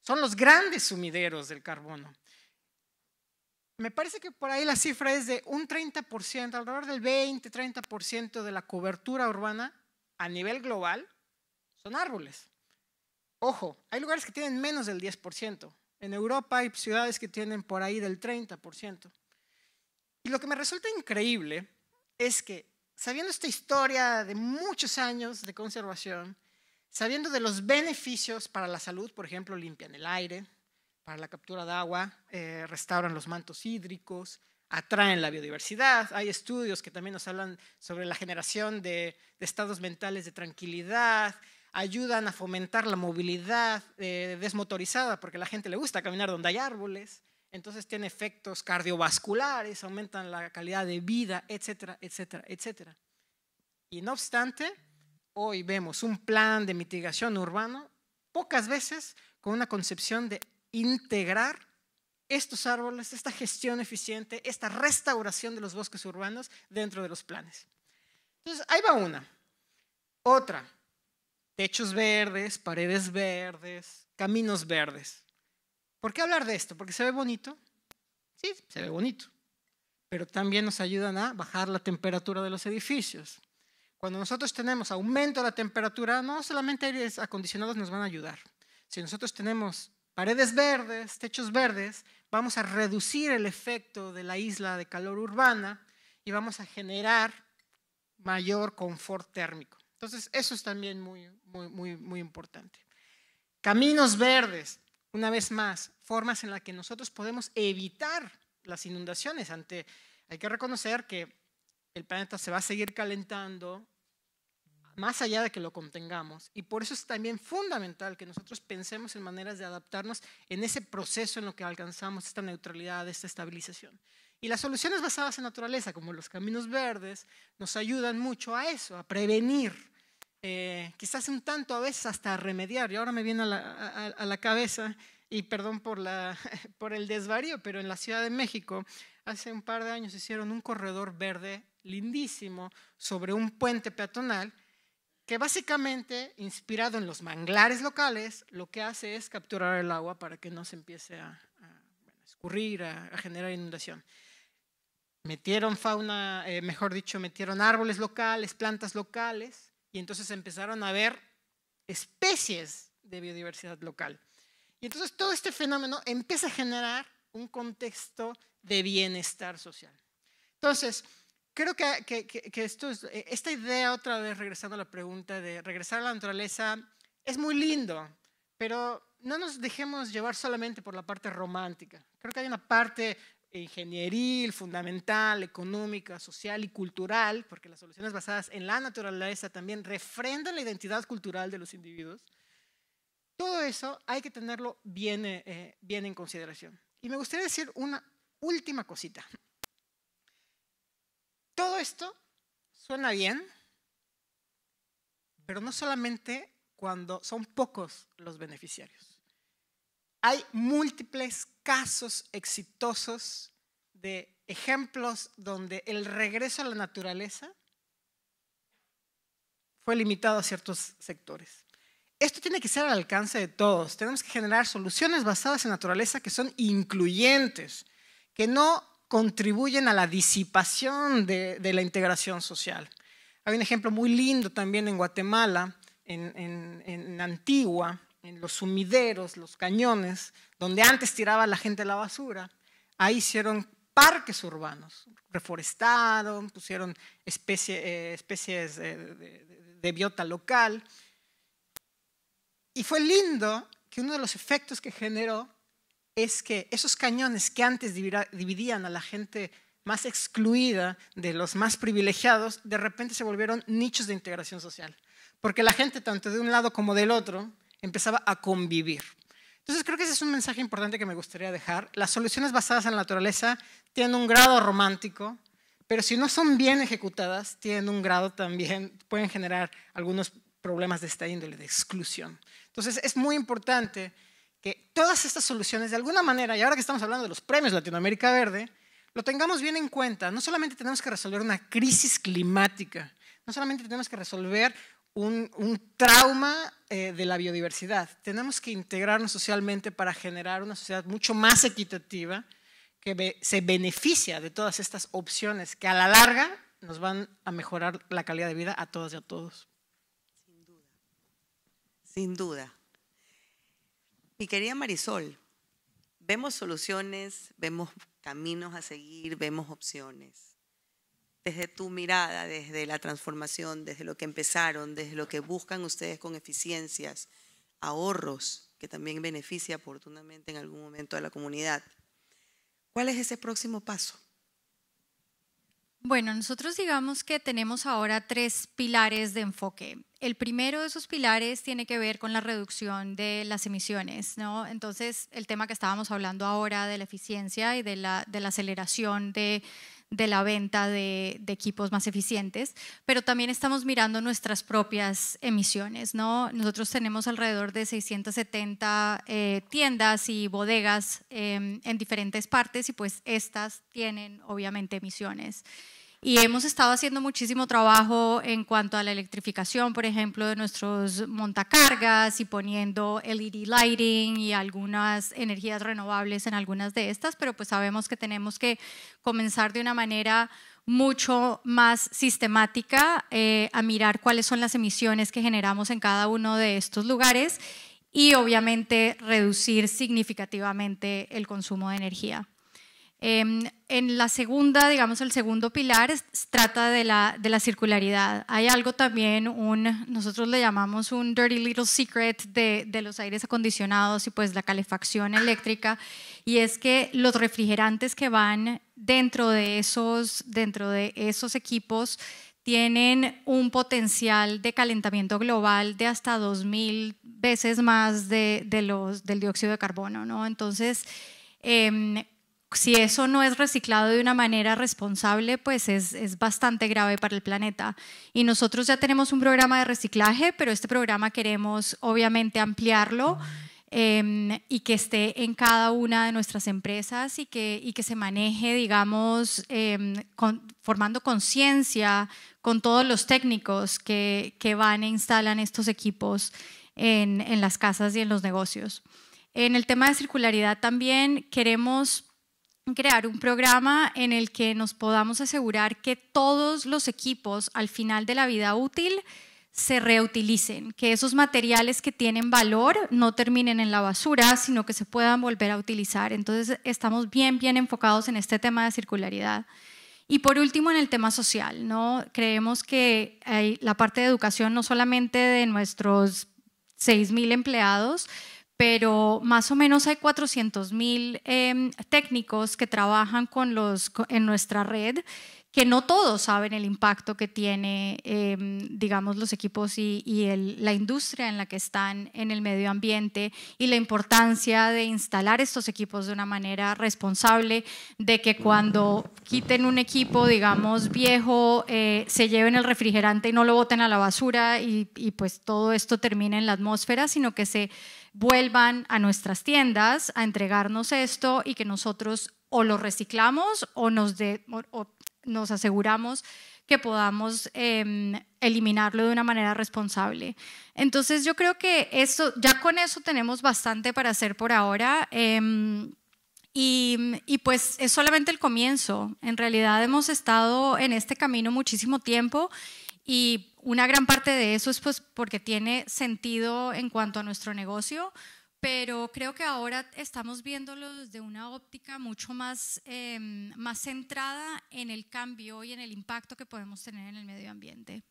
Son los grandes sumideros del carbono. Me parece que por ahí la cifra es de un 30%, alrededor del 20-30% de la cobertura urbana a nivel global son árboles. Ojo, hay lugares que tienen menos del 10%. En Europa hay ciudades que tienen por ahí del 30%. Y lo que me resulta increíble es que, sabiendo esta historia de muchos años de conservación, sabiendo de los beneficios para la salud, por ejemplo, limpian el aire, para la captura de agua, restauran los mantos hídricos, atraen la biodiversidad. Hay estudios que también nos hablan sobre la generación de estados mentales de tranquilidad, ayudan a fomentar la movilidad desmotorizada, porque a la gente le gusta caminar donde hay árboles, entonces tiene efectos cardiovasculares, aumentan la calidad de vida, etcétera, etcétera, etcétera. Y no obstante, hoy vemos un plan de mitigación urbano, pocas veces con una concepción de integrar estos árboles, esta gestión eficiente, esta restauración de los bosques urbanos dentro de los planes. Entonces, ahí va una. Otra. Techos verdes, paredes verdes, caminos verdes. ¿Por qué hablar de esto? ¿Porque se ve bonito? Sí, se ve bonito. Pero también nos ayudan a bajar la temperatura de los edificios. Cuando nosotros tenemos aumento de la temperatura, no solamente aires acondicionados nos van a ayudar. Si nosotros tenemos paredes verdes, techos verdes, vamos a reducir el efecto de la isla de calor urbana y vamos a generar mayor confort térmico. Entonces, eso es también muy importante. Caminos verdes, una vez más, formas en las que nosotros podemos evitar las inundaciones. Hay que reconocer que el planeta se va a seguir calentando más allá de que lo contengamos. Y por eso es también fundamental que nosotros pensemos en maneras de adaptarnos en ese proceso en lo que alcanzamos esta neutralidad, esta estabilización. Y las soluciones basadas en naturaleza, como los caminos verdes, nos ayudan mucho a eso, a prevenir. Quizás un tanto a veces hasta a remediar, y ahora me viene a la cabeza, y perdón por el desvarío, pero en la Ciudad de México hace un par de años hicieron un corredor verde lindísimo sobre un puente peatonal que básicamente, inspirado en los manglares locales, lo que hace es capturar el agua para que no se empiece a escurrir, a generar inundación. Metieron fauna, mejor dicho, metieron árboles locales, plantas locales, y entonces empezaron a ver especies de biodiversidad local. Y entonces todo este fenómeno empieza a generar un contexto de bienestar social. Entonces, creo que esta idea, otra vez regresando a la pregunta de regresar a la naturaleza, es muy lindo, pero no nos dejemos llevar solamente por la parte romántica. Creo que hay una parte ingenieril, fundamental, económica, social y cultural, porque las soluciones basadas en la naturaleza también refrendan la identidad cultural de los individuos. Todo eso hay que tenerlo bien en consideración. Y me gustaría decir una última cosita. Todo esto suena bien, pero no solamente cuando son pocos los beneficiarios. Hay múltiples casos exitosos de ejemplos donde el regreso a la naturaleza fue limitado a ciertos sectores. Esto tiene que ser al alcance de todos. Tenemos que generar soluciones basadas en naturaleza que son incluyentes, que no contribuyen a la disipación de la integración social. Hay un ejemplo muy lindo también en Guatemala, en Antigua, en los sumideros, los cañones, donde antes tiraba la gente la basura. Ahí hicieron parques urbanos, reforestaron, pusieron especies de biota local. Y fue lindo que uno de los efectos que generó es que esos cañones que antes dividían a la gente más excluida de los más privilegiados, de repente se volvieron nichos de integración social, porque la gente tanto de un lado como del otro empezaba a convivir. Entonces creo que ese es un mensaje importante que me gustaría dejar. Las soluciones basadas en la naturaleza tienen un grado romántico, pero si no son bien ejecutadas, tienen un grado también, pueden generar algunos problemas de esta índole, de exclusión. Entonces es muy importante que todas estas soluciones, de alguna manera, y ahora que estamos hablando de los premios Latinoamérica Verde, lo tengamos bien en cuenta. No solamente tenemos que resolver una crisis climática, no solamente tenemos que resolver un trauma de la biodiversidad, tenemos que integrarnos socialmente para generar una sociedad mucho más equitativa que se beneficia de todas estas opciones que a la larga nos van a mejorar la calidad de vida a todas y a todos. Sin duda. Sin duda. Mi querida Marisol, vemos soluciones, vemos caminos a seguir, vemos opciones. Desde tu mirada, desde la transformación, desde lo que empezaron, desde lo que buscan ustedes con eficiencias, ahorros, que también beneficia oportunamente en algún momento a la comunidad. ¿Cuál es ese próximo paso? Bueno, nosotros digamos que tenemos ahora tres pilares de enfoque. El primero de esos pilares tiene que ver con la reducción de las emisiones, ¿no? Entonces, el tema que estábamos hablando ahora de la eficiencia y de la aceleración de la venta de equipos más eficientes, pero también estamos mirando nuestras propias emisiones, ¿no? Nosotros tenemos alrededor de 670 tiendas y bodegas en diferentes partes y pues estas tienen obviamente emisiones. Y hemos estado haciendo muchísimo trabajo en cuanto a la electrificación, por ejemplo, de nuestros montacargas y poniendo LED lighting y algunas energías renovables en algunas de estas, pero pues sabemos que tenemos que comenzar de una manera mucho más sistemática a mirar cuáles son las emisiones que generamos en cada uno de estos lugares y obviamente reducir significativamente el consumo de energía. En la segunda, digamos, el segundo pilar trata de la circularidad. Hay algo también, nosotros le llamamos un dirty little secret de los aires acondicionados y pues la calefacción eléctrica, y es que los refrigerantes que van dentro de esos equipos tienen un potencial de calentamiento global de hasta 2000 veces más del dióxido de carbono, ¿no? Entonces, si eso no es reciclado de una manera responsable, pues es bastante grave para el planeta. Y nosotros ya tenemos un programa de reciclaje, pero este programa queremos obviamente ampliarlo y que esté en cada una de nuestras empresas y que se maneje, digamos, formando conciencia con todos los técnicos que van e instalan estos equipos en las casas y en los negocios. En el tema de circularidad también queremos crear un programa en el que nos podamos asegurar que todos los equipos al final de la vida útil se reutilicen, que esos materiales que tienen valor no terminen en la basura, sino que se puedan volver a utilizar. Entonces estamos bien enfocados en este tema de circularidad. Y por último, en el tema social, ¿no? Creemos que la parte de educación no solamente de nuestros 6.000 empleados, pero más o menos hay 400.000 técnicos que trabajan en nuestra red, que no todos saben el impacto que tiene, digamos, los equipos y la industria en la que están en el medio ambiente, y la importancia de instalar estos equipos de una manera responsable, de que cuando quiten un equipo, digamos, viejo, se lleven el refrigerante y no lo boten a la basura y pues todo esto termine en la atmósfera, sino que se vuelvan a nuestras tiendas a entregarnos esto y que nosotros o lo reciclamos o nos aseguramos que podamos eliminarlo de una manera responsable. Entonces yo creo que eso, ya con eso tenemos bastante para hacer por ahora, y pues es solamente el comienzo. En realidad hemos estado en este camino muchísimo tiempo y una gran parte de eso es pues porque tiene sentido en cuanto a nuestro negocio, pero creo que ahora estamos viéndolo desde una óptica mucho más centrada en el cambio y en el impacto que podemos tener en el medio ambiente.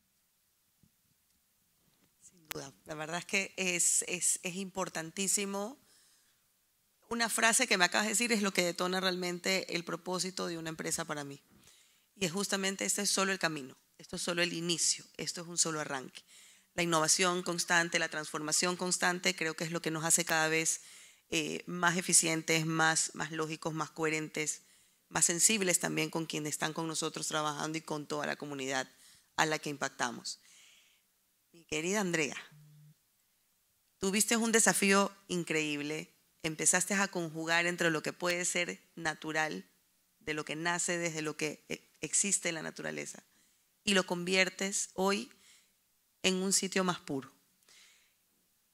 Sin duda, la verdad es que es importantísimo. Una frase que me acabas de decir es lo que detona realmente el propósito de una empresa para mí. Y es justamente, este es solo el camino, esto es solo el inicio, esto es un solo arranque. La innovación constante, la transformación constante, creo que es lo que nos hace cada vez más eficientes, más lógicos, más coherentes, más sensibles también con quienes están con nosotros trabajando y con toda la comunidad a la que impactamos. Mi querida Andrea, tuviste un desafío increíble, empezaste a conjugar entre lo que puede ser natural, de lo que nace desde lo que existe en la naturaleza, y lo conviertes hoy en un sitio más puro.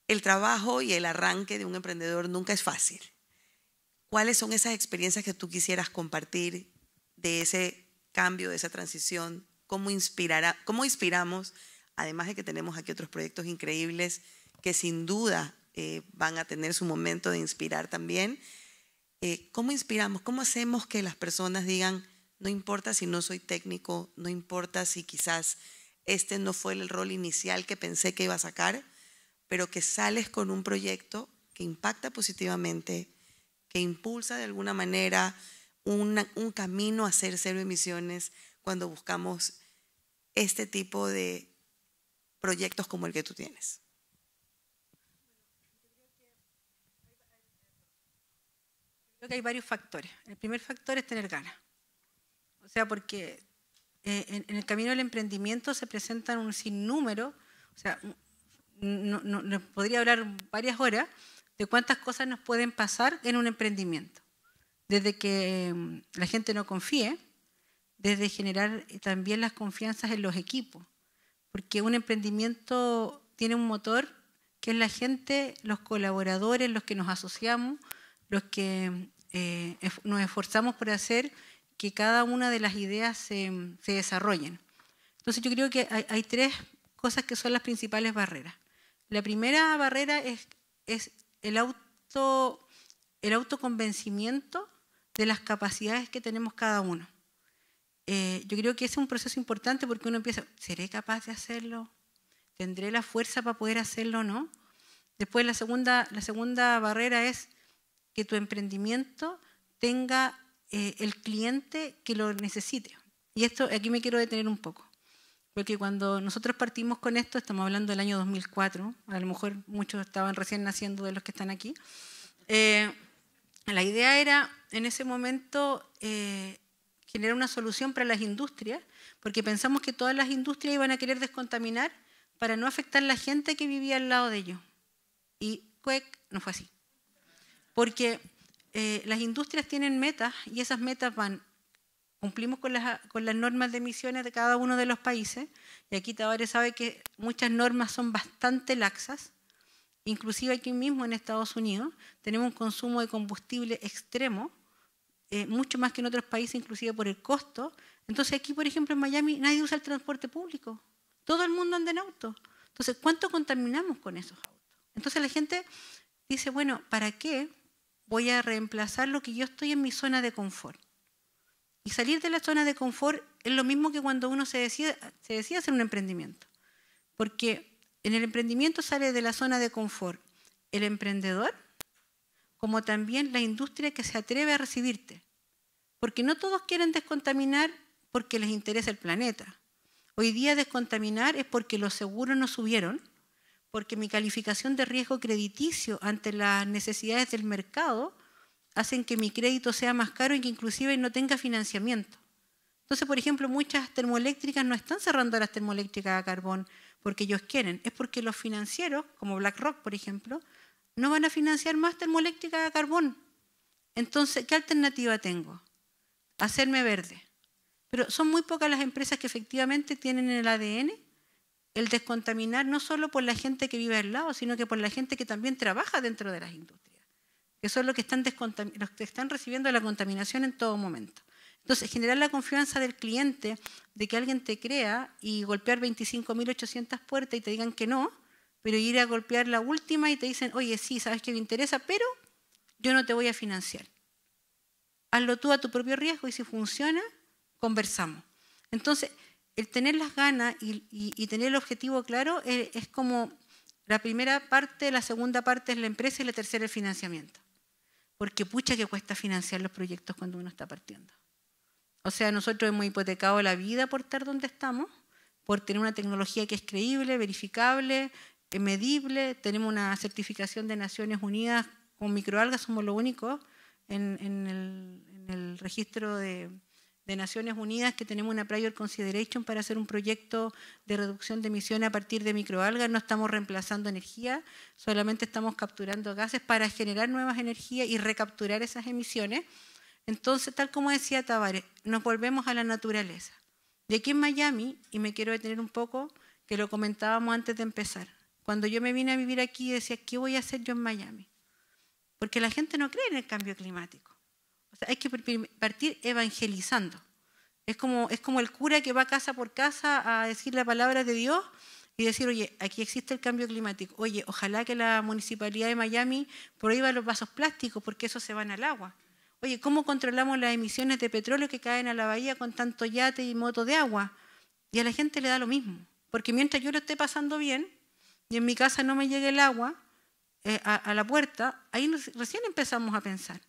El trabajo y el arranque de un emprendedor nunca es fácil. ¿Cuáles son esas experiencias que tú quisieras compartir de ese cambio, de esa transición? ¿Cómo inspiramos? Además de que tenemos aquí otros proyectos increíbles que sin duda van a tener su momento de inspirar también. ¿Cómo inspiramos? ¿Cómo hacemos que las personas digan, no importa si no soy técnico, no importa si quizás este no fue el rol inicial que pensé que iba a sacar, pero que sales con un proyecto que impacta positivamente, que impulsa de alguna manera un camino a ser cero emisiones cuando buscamos este tipo de proyectos como el que tú tienes? Creo que hay varios factores. El primer factor es tener ganas. O sea, porque en el camino del emprendimiento se presentan un sinnúmero, o sea, no podría hablar varias horas de cuántas cosas nos pueden pasar en un emprendimiento. Desde que la gente no confíe, desde generar también las confianzas en los equipos, porque un emprendimiento tiene un motor que es la gente, los colaboradores, los que nos asociamos, los que nos esforzamos por hacer que cada una de las ideas se desarrollen. Entonces yo creo que hay tres cosas que son las principales barreras. La primera barrera es el autoconvencimiento de las capacidades que tenemos cada uno. Yo creo que ese es un proceso importante porque uno empieza, ¿seré capaz de hacerlo? ¿Tendré la fuerza para poder hacerlo o no? Después la segunda barrera es que tu emprendimiento tenga el cliente que lo necesite. Y esto aquí me quiero detener un poco, porque cuando nosotros partimos con esto, estamos hablando del año 2004, a lo mejor muchos estaban recién naciendo de los que están aquí, la idea era en ese momento generar una solución para las industrias, porque pensamos que todas las industrias iban a querer descontaminar para no afectar a la gente que vivía al lado de ellos. Y no fue así. Porque las industrias tienen metas y esas metas van, cumplimos con las normas de emisiones de cada uno de los países, y aquí Tabaré sabe que muchas normas son bastante laxas, inclusive aquí mismo en Estados Unidos tenemos un consumo de combustible extremo, mucho más que en otros países, inclusive por el costo. Entonces aquí, por ejemplo, en Miami nadie usa el transporte público, todo el mundo anda en auto. Entonces, ¿cuánto contaminamos con esos autos? Entonces la gente dice, bueno, ¿para qué voy a reemplazar lo que yo estoy en mi zona de confort? Y salir de la zona de confort es lo mismo que cuando uno se decide hacer un emprendimiento. Porque en el emprendimiento sale de la zona de confort el emprendedor, como también la industria que se atreve a recibirte. Porque no todos quieren descontaminar porque les interesa el planeta. Hoy día descontaminar es porque los seguros no subieron, porque mi calificación de riesgo crediticio ante las necesidades del mercado hacen que mi crédito sea más caro y que inclusive no tenga financiamiento. Entonces, por ejemplo, muchas termoeléctricas no están cerrando las termoeléctricas a carbón porque ellos quieren, es porque los financieros, como BlackRock, por ejemplo, no van a financiar más termoeléctricas a carbón. Entonces, ¿qué alternativa tengo? Hacerme verde. Pero son muy pocas las empresas que efectivamente tienen en el ADN el descontaminar, no solo por la gente que vive al lado, sino que por la gente que también trabaja dentro de las industrias, que son los que están recibiendo la contaminación en todo momento. Entonces, generar la confianza del cliente de que alguien te crea y golpear 25.800 puertas y te digan que no, pero ir a golpear la última y te dicen, oye, sí, sabes que me interesa, pero yo no te voy a financiar. Hazlo tú a tu propio riesgo y si funciona, conversamos. Entonces, el tener las ganas y tener el objetivo claro es como la primera parte, la segunda parte es la empresa y la tercera el financiamiento. Porque pucha que cuesta financiar los proyectos cuando uno está partiendo. O sea, nosotros hemos hipotecado la vida por estar donde estamos, por tener una tecnología que es creíble, verificable, medible. Tenemos una certificación de Naciones Unidas con microalgas, somos los únicos en el registro de Naciones Unidas que tenemos una prior consideration para hacer un proyecto de reducción de emisiones a partir de microalgas. No estamos reemplazando energía, solamente estamos capturando gases para generar nuevas energías y recapturar esas emisiones. Entonces, tal como decía Tabaré, nos volvemos a la naturaleza. Y aquí en Miami, y me quiero detener un poco, que lo comentábamos antes de empezar. Cuando yo me vine a vivir aquí, decía, ¿qué voy a hacer yo en Miami? Porque la gente no cree en el cambio climático. O sea, hay que partir evangelizando. Es como el cura que va casa por casa a decir la palabra de Dios y decir, oye, aquí existe el cambio climático. Oye, ojalá que la municipalidad de Miami prohíba los vasos plásticos porque esos se van al agua. Oye, ¿cómo controlamos las emisiones de petróleo que caen a la bahía con tanto yate y moto de agua? Y a la gente le da lo mismo. Porque mientras yo lo esté pasando bien y en mi casa no me llegue el agua a la puerta, ahí recién empezamos a pensar.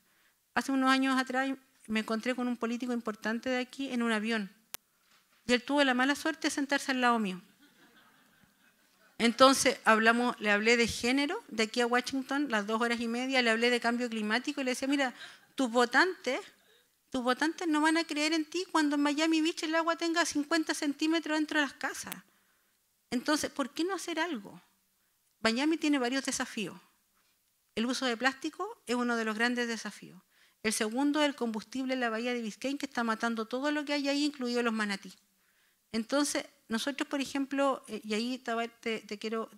Hace unos años atrás me encontré con un político importante de aquí en un avión. Y él tuvo la mala suerte de sentarse al lado mío. Entonces le hablé de género, de aquí a Washington, las 2 horas y media, le hablé de cambio climático y le decía, mira, tus votantes no van a creer en ti cuando en Miami Beach el agua tenga 50 centímetros dentro de las casas. Entonces, ¿por qué no hacer algo? Miami tiene varios desafíos. El uso de plástico es uno de los grandes desafíos. El segundo es el combustible en la Bahía de Biscayana, que está matando todo lo que hay ahí, incluidos los manatí. Entonces, nosotros, por ejemplo, y ahí te quiero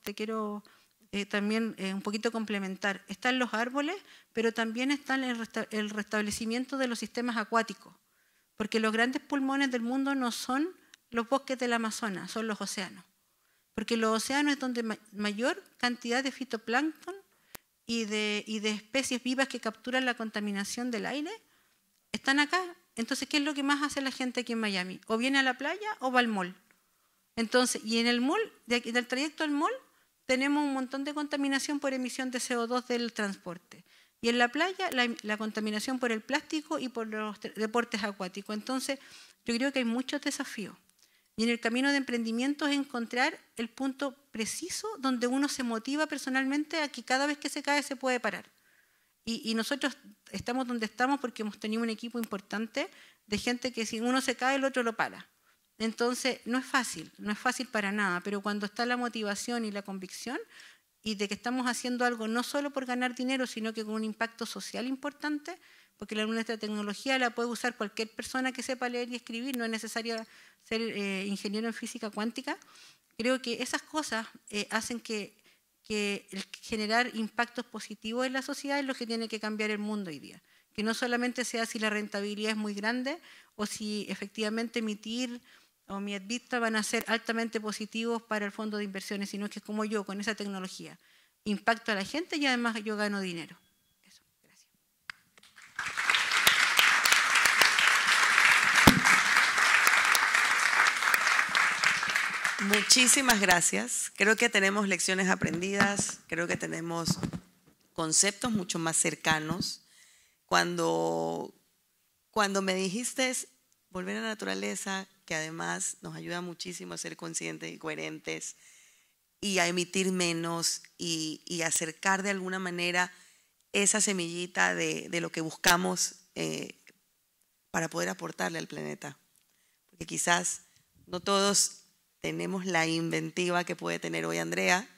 también un poquito complementar. Están los árboles, pero también está el restablecimiento de los sistemas acuáticos, porque los grandes pulmones del mundo no son los bosques del Amazonas, son los océanos, porque los océanos es donde mayor cantidad de fitoplancton y de especies vivas que capturan la contaminación del aire están acá. Entonces, ¿qué es lo que más hace la gente aquí en Miami? O viene a la playa o va al mall. Entonces, y en el mall, del trayecto al mall, tenemos un montón de contaminación por emisión de CO2 del transporte. Y en la playa, la contaminación por el plástico y por los deportes acuáticos. Entonces, yo creo que hay muchos desafíos. Y en el camino de emprendimiento es encontrar el punto preciso donde uno se motiva personalmente a que cada vez que se cae se puede parar. Y nosotros estamos donde estamos porque hemos tenido un equipo importante de gente que si uno se cae, el otro lo para. Entonces, no es fácil para nada, pero cuando está la motivación y la convicción y de que estamos haciendo algo no solo por ganar dinero, sino que con un impacto social importante, porque nuestra tecnología la puede usar cualquier persona que sepa leer y escribir, no es necesario ser ingeniero en física cuántica. Creo que esas cosas hacen que el generar impactos positivos en la sociedad es lo que tiene que cambiar el mundo hoy día. Que no solamente sea si la rentabilidad es muy grande o si efectivamente emitir o mi EBITDA van a ser altamente positivos para el fondo de inversiones, sino que es como yo, con esa tecnología, impacto a la gente y además yo gano dinero. Eso, gracias. Muchísimas gracias. Creo que tenemos lecciones aprendidas, creo que tenemos conceptos mucho más cercanos. Cuando me dijiste volver a la naturaleza, que además nos ayuda muchísimo a ser conscientes y coherentes y a emitir menos y acercar de alguna manera esa semillita de lo que buscamos para poder aportarle al planeta. Porque quizás no todos tenemos la inventiva que puede tener hoy Andrea,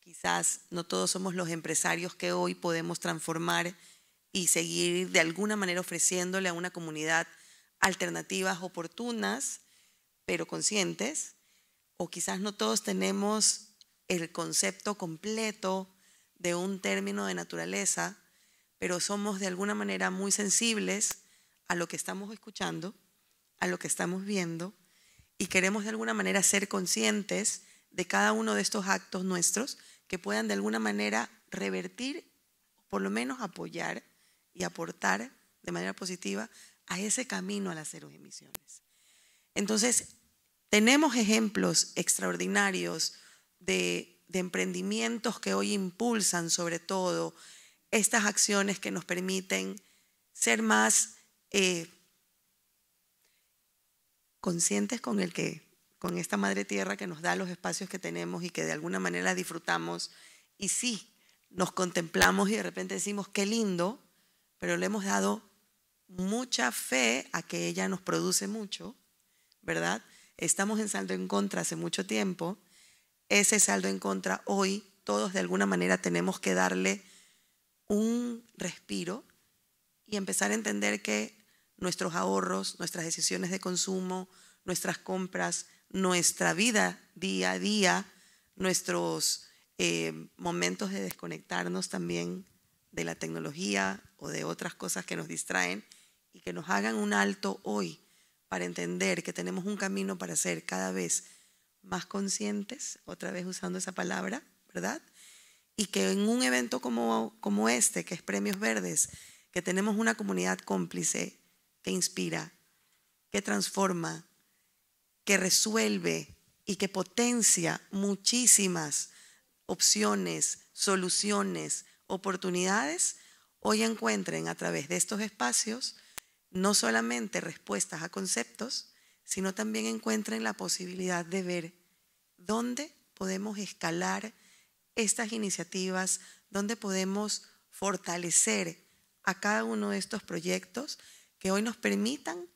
quizás no todos somos los empresarios que hoy podemos transformar y seguir de alguna manera ofreciéndole a una comunidad alternativas oportunas, pero conscientes, o quizás no todos tenemos el concepto completo de un término de naturaleza, pero somos de alguna manera muy sensibles a lo que estamos escuchando, a lo que estamos viendo, y queremos de alguna manera ser conscientes de cada uno de estos actos nuestros que puedan de alguna manera revertir, por lo menos apoyar y aportar de manera positiva a ese camino a las cero emisiones. Entonces, tenemos ejemplos extraordinarios de emprendimientos que hoy impulsan sobre todo estas acciones que nos permiten ser más conscientes con esta madre tierra que nos da los espacios que tenemos y que de alguna manera disfrutamos, y sí, nos contemplamos y de repente decimos qué lindo, pero le hemos dado mucha fe a que ella nos produce mucho, ¿verdad? Estamos en saldo en contra hace mucho tiempo. Ese saldo en contra hoy todos de alguna manera tenemos que darle un respiro y empezar a entender que nuestros ahorros, nuestras decisiones de consumo, nuestras compras, nuestra vida día a día, nuestros momentos de desconectarnos también de la tecnología o de otras cosas que nos distraen y que nos hagan un alto hoy para entender que tenemos un camino para ser cada vez más conscientes, otra vez usando esa palabra, ¿verdad? Y que en un evento como este, que es Premios Verdes, que tenemos una comunidad cómplice que inspira, que transforma, que resuelve y que potencia muchísimas opciones, soluciones, oportunidades, hoy encuentren a través de estos espacios no solamente respuestas a conceptos, sino también encuentren la posibilidad de ver dónde podemos escalar estas iniciativas, dónde podemos fortalecer a cada uno de estos proyectos que hoy nos permitan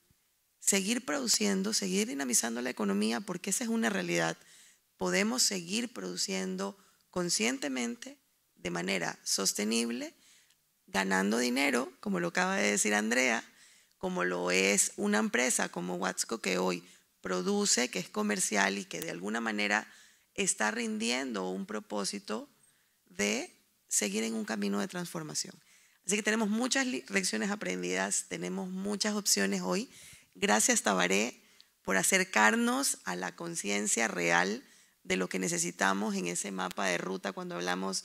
seguir produciendo, seguir dinamizando la economía, porque esa es una realidad. Podemos seguir produciendo conscientemente, de manera sostenible, ganando dinero, como lo acaba de decir Andrea, como lo es una empresa como Watsco que hoy produce, que es comercial y que de alguna manera está rindiendo un propósito de seguir en un camino de transformación. Así que tenemos muchas lecciones aprendidas, tenemos muchas opciones hoy. Gracias, Tabaré, por acercarnos a la conciencia real de lo que necesitamos en ese mapa de ruta cuando hablamos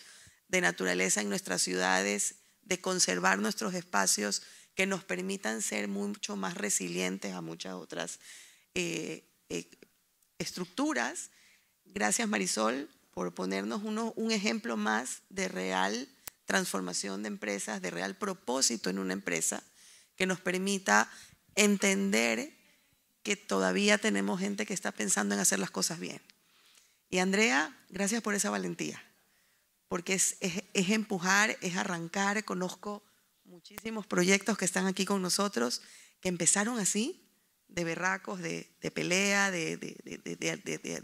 de naturaleza en nuestras ciudades, de conservar nuestros espacios que nos permitan ser mucho más resilientes a muchas otras estructuras. Gracias, Marisol, por ponernos un ejemplo más de real transformación de empresas, de real propósito en una empresa, que nos permita entender que todavía tenemos gente que está pensando en hacer las cosas bien. Y Andrea, gracias por esa valentía, porque es empujar, es arrancar. Conozco muchísimos proyectos que están aquí con nosotros que empezaron así, de berracos, de pelea, de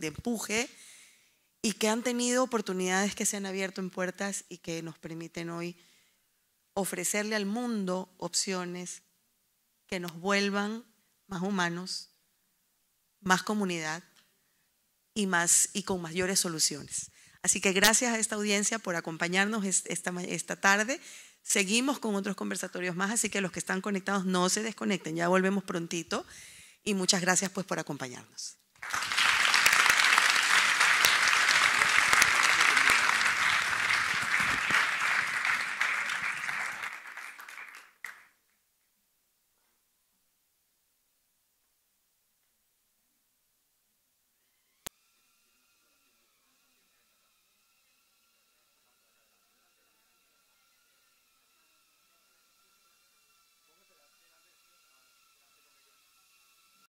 empuje, y que han tenido oportunidades que se han abierto en puertas y que nos permiten hoy ofrecerle al mundo opciones que nos vuelvan más humanos, más comunidad y con mayores soluciones. Así que gracias a esta audiencia por acompañarnos esta tarde. Seguimos con otros conversatorios más, así que los que están conectados no se desconecten, ya volvemos prontito. Y muchas gracias pues por acompañarnos.